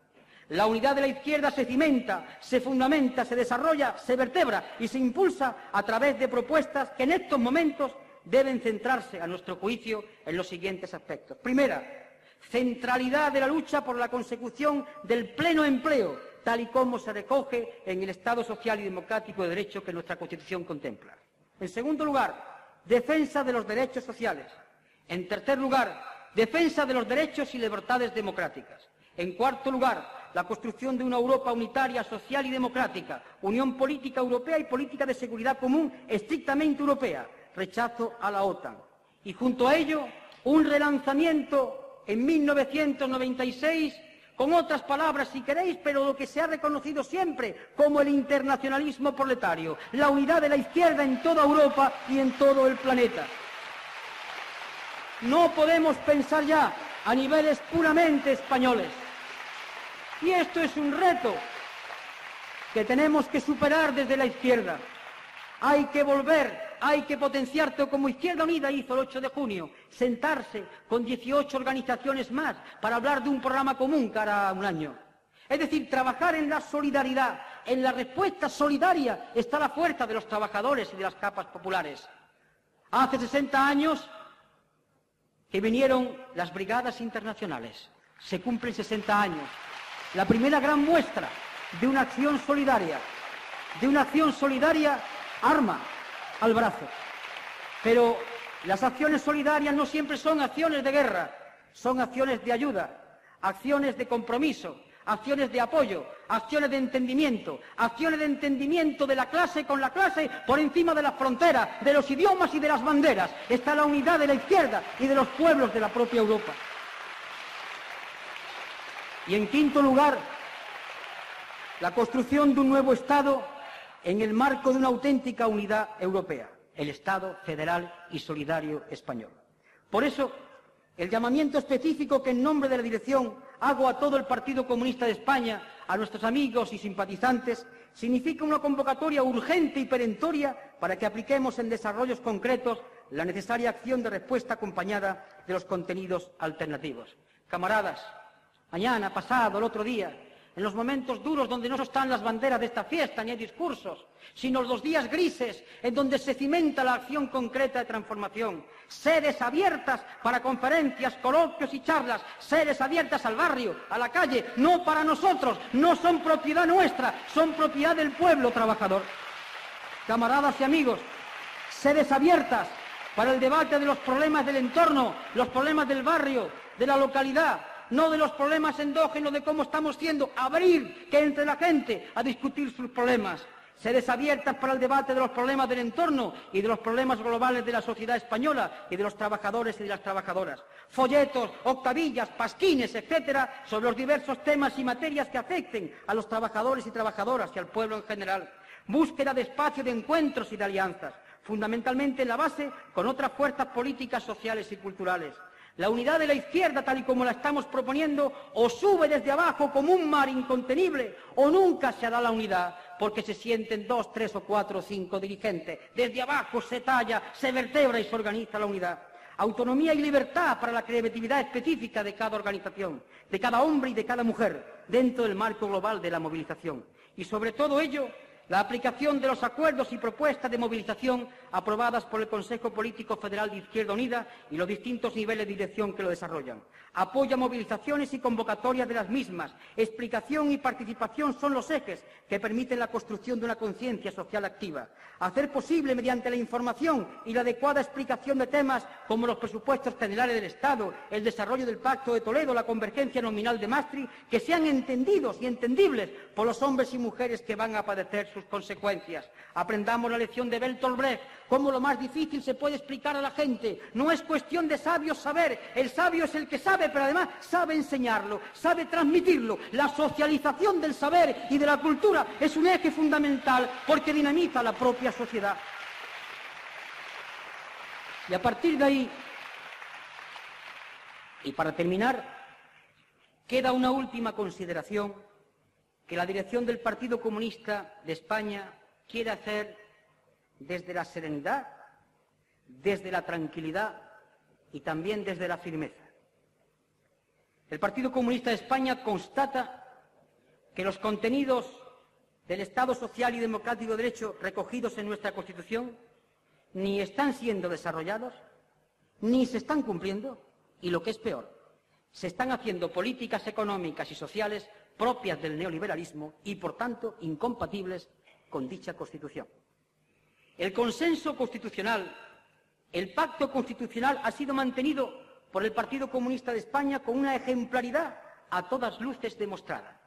La unidad de la izquierda se cimenta, se fundamenta, se desarrolla, se vertebra y se impulsa a través de propuestas que en estos momentos deben centrarse, a nuestro juicio, en los siguientes aspectos. Primera, centralidad de la lucha por la consecución del pleno empleo, tal y como se recoge en el Estado social y democrático de derecho que nuestra Constitución contempla. En segundo lugar, defensa de los derechos sociales. En tercer lugar, defensa de los derechos y libertades democráticas. En cuarto lugar, la construcción de una Europa unitaria, social y democrática, unión política europea y política de seguridad común estrictamente europea. Rechazo a la OTAN. Y junto a ello, un relanzamiento en mil novecientos noventa y seis, con otras palabras si queréis, pero lo que se ha reconocido siempre como el internacionalismo proletario, la unidad de la izquierda en toda Europa y en todo el planeta. No podemos pensar ya a niveles puramente españoles. Y esto es un reto que tenemos que superar desde la izquierda. Hay que volver. Hay que potenciarse como Izquierda Unida hizo el ocho de junio, sentarse con dieciocho organizaciones más para hablar de un programa común cara a un año. Es decir, trabajar en la solidaridad, en la respuesta solidaria está la fuerza de los trabajadores y de las capas populares. Hace sesenta años que vinieron las brigadas internacionales. Se cumplen sesenta años. La primera gran muestra de una acción solidaria, de una acción solidaria arma al brazo. Pero las acciones solidarias no siempre son acciones de guerra, son acciones de ayuda, acciones de compromiso, acciones de apoyo, acciones de entendimiento, acciones de entendimiento de la clase con la clase por encima de las fronteras, de los idiomas y de las banderas. Está la unidad de la izquierda y de los pueblos de la propia Europa. Y en quinto lugar, la construcción de un nuevo Estado en el marco de una auténtica unidad europea, el Estado federal y solidario español. Por eso, el llamamiento específico que en nombre de la dirección hago a todo el Partido Comunista de España, a nuestros amigos y simpatizantes, significa una convocatoria urgente y perentoria para que apliquemos en desarrollos concretos la necesaria acción de respuesta acompañada de los contenidos alternativos. Camaradas, mañana, pasado, el otro día, en los momentos duros donde no están las banderas de esta fiesta ni hay discursos, sino los días grises en donde se cimenta la acción concreta de transformación. Sedes abiertas para conferencias, coloquios y charlas, sedes abiertas al barrio, a la calle, no para nosotros, no son propiedad nuestra, son propiedad del pueblo trabajador. Camaradas y amigos, sedes abiertas para el debate de los problemas del entorno, los problemas del barrio, de la localidad, no de los problemas endógenos de cómo estamos siendo, abrir que entre la gente a discutir sus problemas. Sedes abiertas para el debate de los problemas del entorno y de los problemas globales de la sociedad española y de los trabajadores y de las trabajadoras. Folletos, octavillas, pasquines, etcétera, sobre los diversos temas y materias que afecten a los trabajadores y trabajadoras y al pueblo en general. Búsqueda de espacio de encuentros y de alianzas, fundamentalmente en la base con otras fuerzas políticas, sociales y culturales. La unidad de la izquierda, tal y como la estamos proponiendo, o sube desde abajo como un mar incontenible, o nunca se hará la unidad, porque se sienten dos, tres o cuatro o cinco dirigentes. Desde abajo se talla, se vertebra y se organiza la unidad. Autonomía y libertad para la creatividad específica de cada organización, de cada hombre y de cada mujer, dentro del marco global de la movilización. Y sobre todo ello, la aplicación de los acuerdos y propuestas de movilización aprobadas por el Consejo Político Federal de Izquierda Unida y los distintos niveles de dirección que lo desarrollan. Apoyo a movilizaciones y convocatorias de las mismas. Explicación y participación son los ejes que permiten la construcción de una conciencia social activa. Hacer posible mediante la información y la adecuada explicación de temas como los presupuestos generales del Estado, el desarrollo del Pacto de Toledo, la convergencia nominal de Maastricht, que sean entendidos y entendibles por los hombres y mujeres que van a padecer sus consecuencias. Aprendamos la lección de Bertolt Brecht, cómo lo más difícil se puede explicar a la gente. No es cuestión de sabios saber, el sabio es el que sabe, pero además sabe enseñarlo, sabe transmitirlo. La socialización del saber y de la cultura es un eje fundamental porque dinamiza la propia sociedad. Y a partir de ahí, y para terminar, queda una última consideración que la dirección del Partido Comunista de España quiere hacer desde la serenidad, desde la tranquilidad y también desde la firmeza. El Partido Comunista de España constata que los contenidos del Estado Social y Democrático de Derecho recogidos en nuestra Constitución ni están siendo desarrollados, ni se están cumpliendo, y lo que es peor, se están haciendo políticas económicas y sociales propias del neoliberalismo y, por tanto, incompatibles con dicha Constitución. El consenso constitucional, el pacto constitucional ha sido mantenido por el Partido Comunista de España con una ejemplaridad a todas luces demostrada.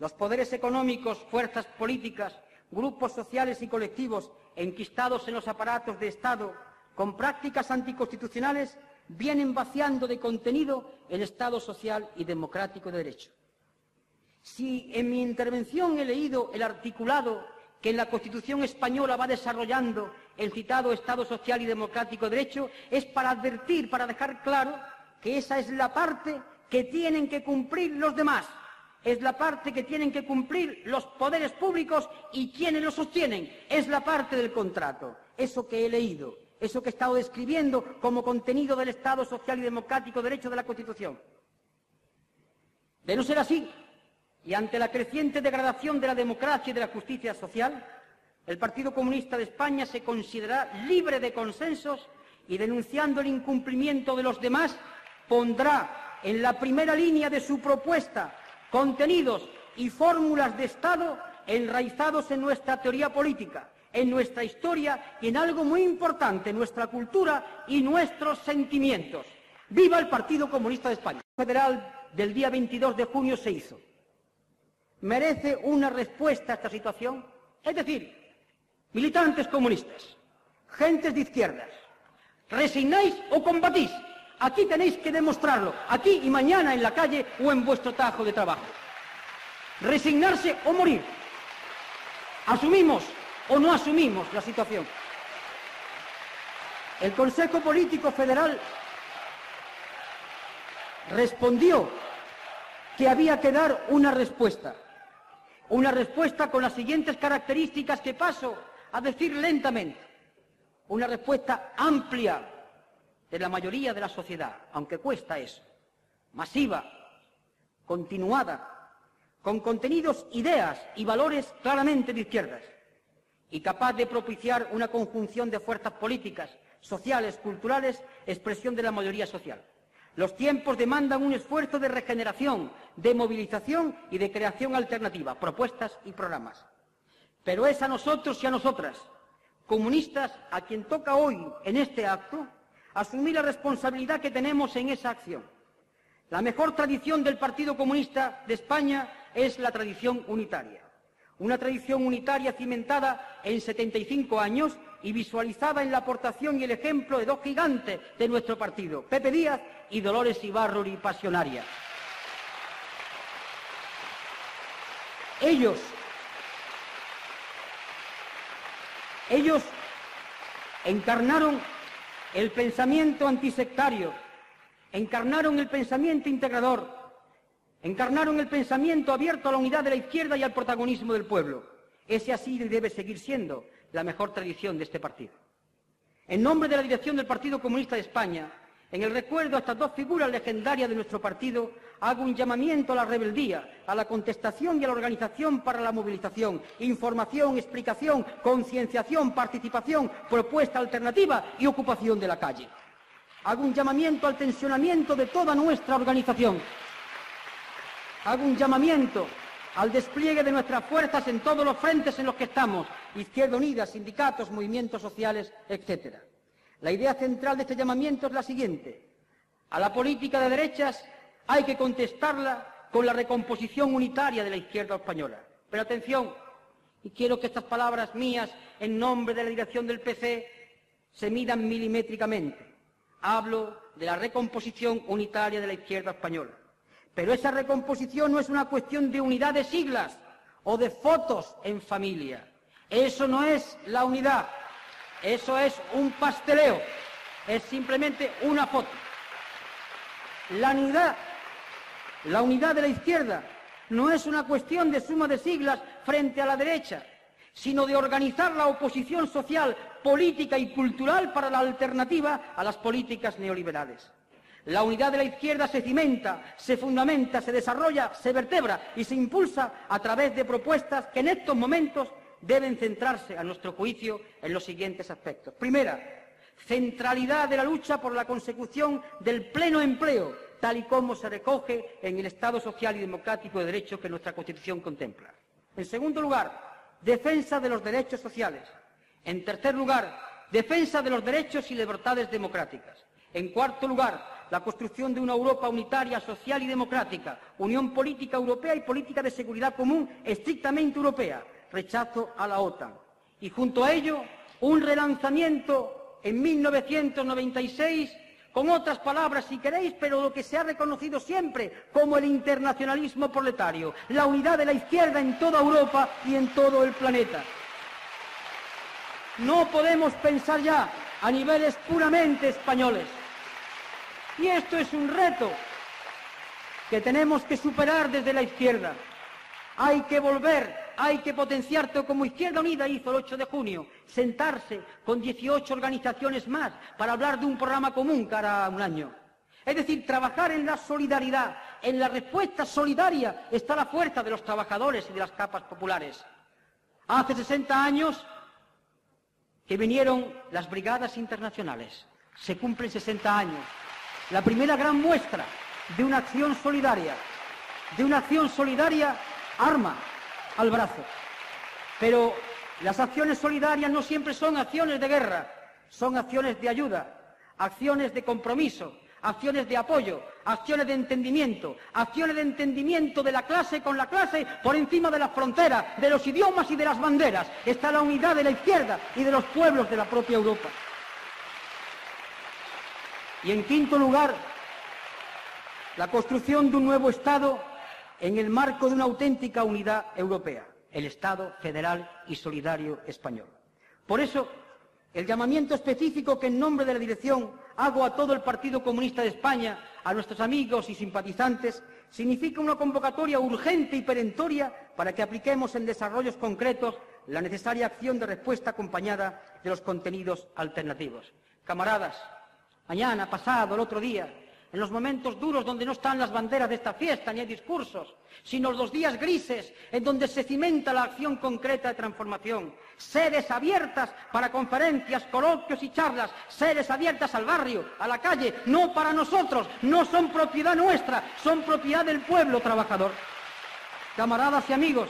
Los poderes económicos, fuerzas políticas, grupos sociales y colectivos enquistados en los aparatos de Estado con prácticas anticonstitucionales vienen vaciando de contenido el Estado social y democrático de derecho. Si en mi intervención he leído el articulado que en la Constitución española va desarrollando el citado Estado social y democrático de derecho, es para advertir, para dejar claro que esa es la parte que tienen que cumplir los demás, es la parte que tienen que cumplir los poderes públicos y quienes lo sostienen, es la parte del contrato, eso que he leído, eso que he estado describiendo como contenido del Estado social y democrático de derecho de la Constitución. De no ser así, Y ante la creciente degradación de la democracia y de la justicia social, el Partido Comunista de España se considerará libre de consensos y, denunciando el incumplimiento de los demás, pondrá en la primera línea de su propuesta contenidos y fórmulas de Estado enraizados en nuestra teoría política, en nuestra historia y en algo muy importante, nuestra cultura y nuestros sentimientos. ¡Viva el Partido Comunista de España! El federal del día veintidós de junio se hizo. ¿Merece una respuesta a esta situación? Es decir, militantes comunistas, gentes de izquierdas, ¿resignáis o combatís? Aquí tenéis que demostrarlo, aquí y mañana en la calle o en vuestro tajo de trabajo. Resignarse o morir. Asumimos o no asumimos la situación. El Consejo Político Federal respondió que había que dar una respuesta. Una respuesta con las siguientes características que paso a decir lentamente. Una respuesta amplia de la mayoría de la sociedad, aunque cuesta eso. Masiva, continuada, con contenidos, ideas y valores claramente de izquierdas. Y capaz de propiciar una conjunción de fuerzas políticas, sociales, culturales, expresión de la mayoría social. Los tiempos demandan un esfuerzo de regeneración, de movilización y de creación alternativa, propuestas y programas. Pero es a nosotros y a nosotras, comunistas, a quien toca hoy, en este acto, asumir la responsabilidad que tenemos en esa acción. La mejor tradición del Partido Comunista de España es la tradición unitaria. Una tradición unitaria cimentada en setenta y cinco años y visualizada en la aportación y el ejemplo de dos gigantes de nuestro partido, Pepe Díaz y Dolores Ibárruri, Pasionaria. Ellos, ellos encarnaron el pensamiento antisectario, encarnaron el pensamiento integrador, encarnaron el pensamiento abierto a la unidad de la izquierda y al protagonismo del pueblo. Ese ha sido y debe seguir siendo la mejor tradición de este partido. En nombre de la dirección del Partido Comunista de España, en el recuerdo a estas dos figuras legendarias de nuestro partido, hago un llamamiento a la rebeldía, a la contestación y a la organización para la movilización, información, explicación, concienciación, participación, propuesta alternativa y ocupación de la calle. Hago un llamamiento al tensionamiento de toda nuestra organización. Hago un llamamiento al despliegue de nuestras fuerzas en todos los frentes en los que estamos, Izquierda Unida, sindicatos, movimientos sociales, etcétera. La idea central de este llamamiento es la siguiente. A la política de derechas hay que contestarla con la recomposición unitaria de la izquierda española. Pero atención, y quiero que estas palabras mías en nombre de la dirección del P C se midan milimétricamente. Hablo de la recomposición unitaria de la izquierda española. Pero esa recomposición no es una cuestión de unidad de siglas o de fotos en familia. Eso no es la unidad. Eso es un pasteleo. Es simplemente una foto. La unidad, la unidad de la izquierda no es una cuestión de suma de siglas frente a la derecha, sino de organizar la oposición social, política y cultural para la alternativa a las políticas neoliberales. La unidad de la izquierda se cimenta, se fundamenta, se desarrolla, se vertebra y se impulsa a través de propuestas que en estos momentos deben centrarse, a nuestro juicio, en los siguientes aspectos. Primera, centralidad de la lucha por la consecución del pleno empleo, tal y como se recoge en el Estado social y democrático de derecho que nuestra Constitución contempla. En segundo lugar, defensa de los derechos sociales. En tercer lugar, defensa de los derechos y libertades democráticas. En cuarto lugar, la construcción de una Europa unitaria, social y democrática, unión política europea y política de seguridad común estrictamente europea, rechazo a la OTAN. Y junto a ello, un relanzamiento en mil novecientos noventa y seis, con otras palabras si queréis, pero lo que se ha reconocido siempre como el internacionalismo proletario, la unidad de la izquierda en toda Europa y en todo el planeta. No podemos pensar ya a niveles puramente españoles. Y esto es un reto que tenemos que superar desde la izquierda. Hay que volver, hay que potenciarte como Izquierda Unida hizo el ocho de junio, sentarse con dieciocho organizaciones más para hablar de un programa común cara a un año. Es decir, trabajar en la solidaridad, en la respuesta solidaria está la fuerza de los trabajadores y de las capas populares. Hace sesenta años que vinieron las brigadas internacionales. Se cumplen sesenta años. La primera gran muestra de una acción solidaria, de una acción solidaria arma al brazo. Pero las acciones solidarias no siempre son acciones de guerra, son acciones de ayuda, acciones de compromiso, acciones de apoyo, acciones de entendimiento, acciones de entendimiento de la clase con la clase por encima de las fronteras, de los idiomas y de las banderas. Está la unidad de la izquierda y de los pueblos de la propia Europa. Y en quinto lugar, la construcción de un nuevo Estado en el marco de una auténtica unidad europea, el Estado federal y solidario español. Por eso, el llamamiento específico que en nombre de la dirección hago a todo el Partido Comunista de España, a nuestros amigos y simpatizantes, significa una convocatoria urgente y perentoria para que apliquemos en desarrollos concretos la necesaria acción de respuesta acompañada de los contenidos alternativos. Camaradas, mañana, pasado, el otro día, en los momentos duros donde no están las banderas de esta fiesta ni hay discursos, sino los días grises en donde se cimenta la acción concreta de transformación. Sedes abiertas para conferencias, coloquios y charlas, sedes abiertas al barrio, a la calle, no para nosotros, no son propiedad nuestra, son propiedad del pueblo trabajador. Camaradas y amigos,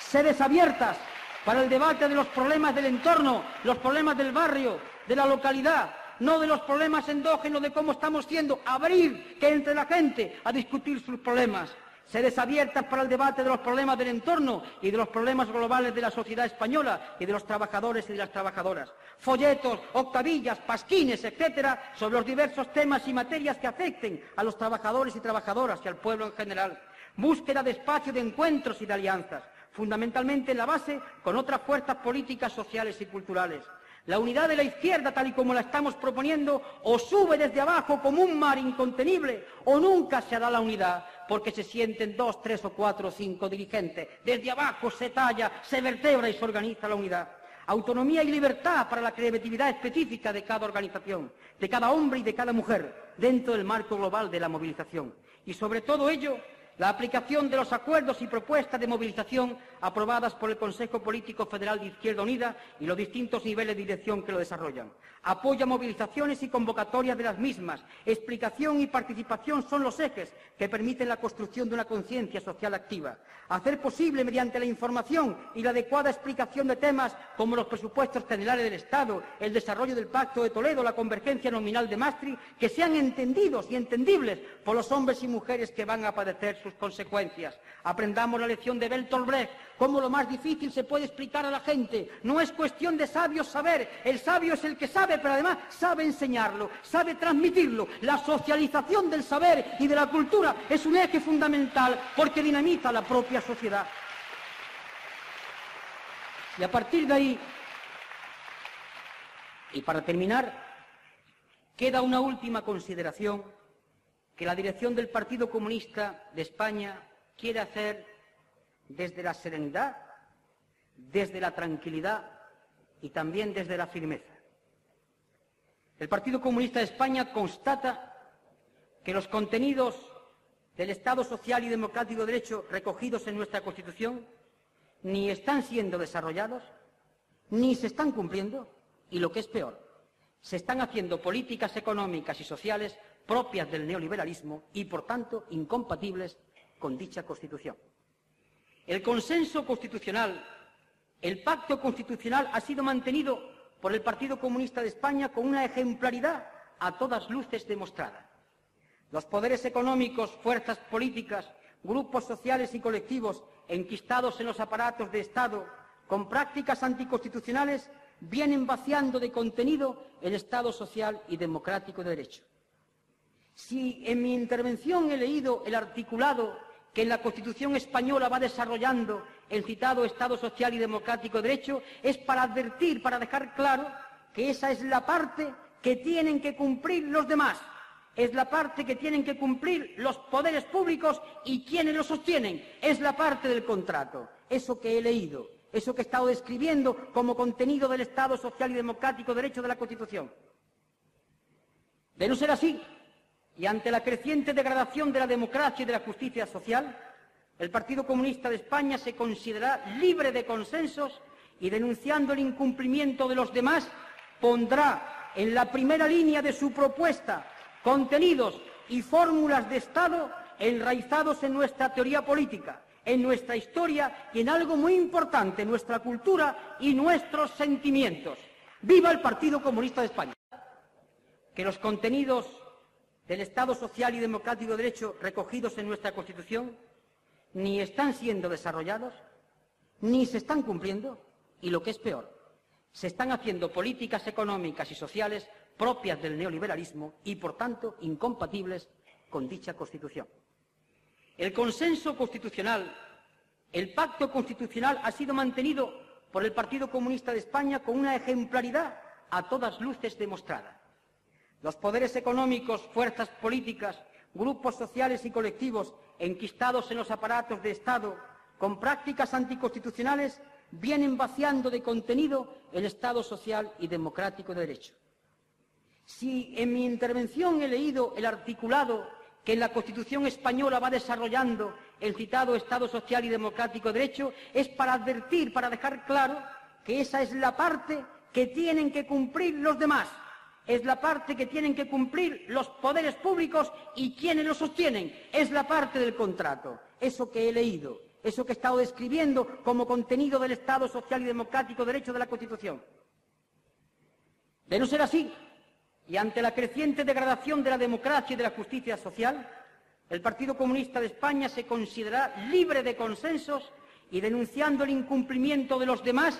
sedes abiertas para el debate de los problemas del entorno, los problemas del barrio, de la localidad, no de los problemas endógenos de cómo estamos siendo, abrir que entre la gente a discutir sus problemas. Sedes abiertas para el debate de los problemas del entorno y de los problemas globales de la sociedad española y de los trabajadores y de las trabajadoras. Folletos, octavillas, pasquines, etcétera, sobre los diversos temas y materias que afecten a los trabajadores y trabajadoras y al pueblo en general. Búsqueda de espacio de encuentros y de alianzas, fundamentalmente en la base con otras fuerzas políticas, sociales y culturales. La unidad de la izquierda, tal y como la estamos proponiendo, o sube desde abajo como un mar incontenible, o nunca se hará la unidad, porque se sienten dos, tres o cuatro o cinco dirigentes. Desde abajo se talla, se vertebra y se organiza la unidad. Autonomía y libertad para la creatividad específica de cada organización, de cada hombre y de cada mujer, dentro del marco global de la movilización. Y sobre todo ello, la aplicación de los acuerdos y propuestas de movilización aprobadas por el Consejo Político Federal de Izquierda Unida y los distintos niveles de dirección que lo desarrollan. Apoyo a movilizaciones y convocatorias de las mismas. Explicación y participación son los ejes que permiten la construcción de una conciencia social activa. Hacer posible mediante la información y la adecuada explicación de temas como los presupuestos generales del Estado, el desarrollo del Pacto de Toledo, la convergencia nominal de Maastricht, que sean entendidos y entendibles por los hombres y mujeres que van a padecer sus consecuencias. Aprendamos la lección de Bertolt Brecht, cómo lo más difícil se puede explicar a la gente. No es cuestión de sabios saber, el sabio es el que sabe, pero además sabe enseñarlo, sabe transmitirlo. La socialización del saber y de la cultura es un eje fundamental porque dinamiza la propia sociedad. Y a partir de ahí, y para terminar, queda una última consideración que la dirección del Partido Comunista de España quiere hacer desde la serenidad, desde la tranquilidad y también desde la firmeza. El Partido Comunista de España constata que los contenidos del Estado Social y Democrático de Derecho recogidos en nuestra Constitución ni están siendo desarrollados, ni se están cumpliendo, y lo que es peor, se están haciendo políticas económicas y sociales propias del neoliberalismo y, por tanto, incompatibles con dicha Constitución. El consenso constitucional, el pacto constitucional ha sido mantenido por el Partido Comunista de España con una ejemplaridad a todas luces demostrada. Los poderes económicos, fuerzas políticas, grupos sociales y colectivos enquistados en los aparatos de Estado con prácticas anticonstitucionales vienen vaciando de contenido el Estado social y democrático de derecho. Si en mi intervención he leído el articulado que en la Constitución española va desarrollando el citado Estado social y democrático de derecho, es para advertir, para dejar claro que esa es la parte que tienen que cumplir los demás, es la parte que tienen que cumplir los poderes públicos y quienes los sostienen, es la parte del contrato, eso que he leído, eso que he estado describiendo como contenido del Estado social y democrático de derecho de la Constitución. De no ser así, Y ante la creciente degradación de la democracia y de la justicia social, el Partido Comunista de España se considerará libre de consensos y, denunciando el incumplimiento de los demás, pondrá en la primera línea de su propuesta contenidos y fórmulas de Estado enraizados en nuestra teoría política, en nuestra historia y en algo muy importante, nuestra cultura y nuestros sentimientos. ¡Viva el Partido Comunista de España! Que los contenidos del Estado social y democrático de derecho recogidos en nuestra Constitución ni están siendo desarrollados, ni se están cumpliendo, y lo que es peor, se están haciendo políticas económicas y sociales propias del neoliberalismo y, por tanto, incompatibles con dicha Constitución. El consenso constitucional, el pacto constitucional, ha sido mantenido por el Partido Comunista de España con una ejemplaridad a todas luces demostrada. Los poderes económicos, fuerzas políticas, grupos sociales y colectivos enquistados en los aparatos de Estado con prácticas anticonstitucionales vienen vaciando de contenido el Estado social y democrático de derecho. Si en mi intervención he leído el articulado que en la Constitución española va desarrollando el citado Estado social y democrático de derecho, es para advertir, para dejar claro que esa es la parte que tienen que cumplir los demás. Es la parte que tienen que cumplir los poderes públicos y quienes lo sostienen. Es la parte del contrato. Eso que he leído, eso que he estado describiendo como contenido del Estado social y democrático derecho de la Constitución. De no ser así, y ante la creciente degradación de la democracia y de la justicia social, el Partido Comunista de España se considerará libre de consensos y, denunciando el incumplimiento de los demás,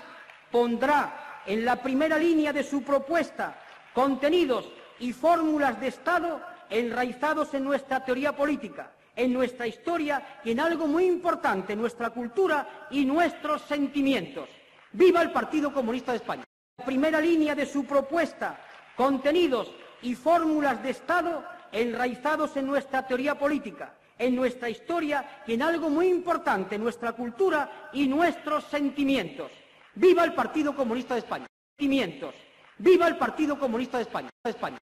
pondrá en la primera línea de su propuesta contenidos y fórmulas de Estado enraizados en nuestra teoría política, en nuestra historia y en algo muy importante, nuestra cultura y nuestros sentimientos. ¡Viva el Partido Comunista de España! La primera línea de su propuesta, contenidos y fórmulas de Estado enraizados en nuestra teoría política, en nuestra historia y en algo muy importante, nuestra cultura y nuestros sentimientos. ¡Viva el Partido Comunista de España! Sentimientos. ¡Viva el Partido Comunista de España! De España.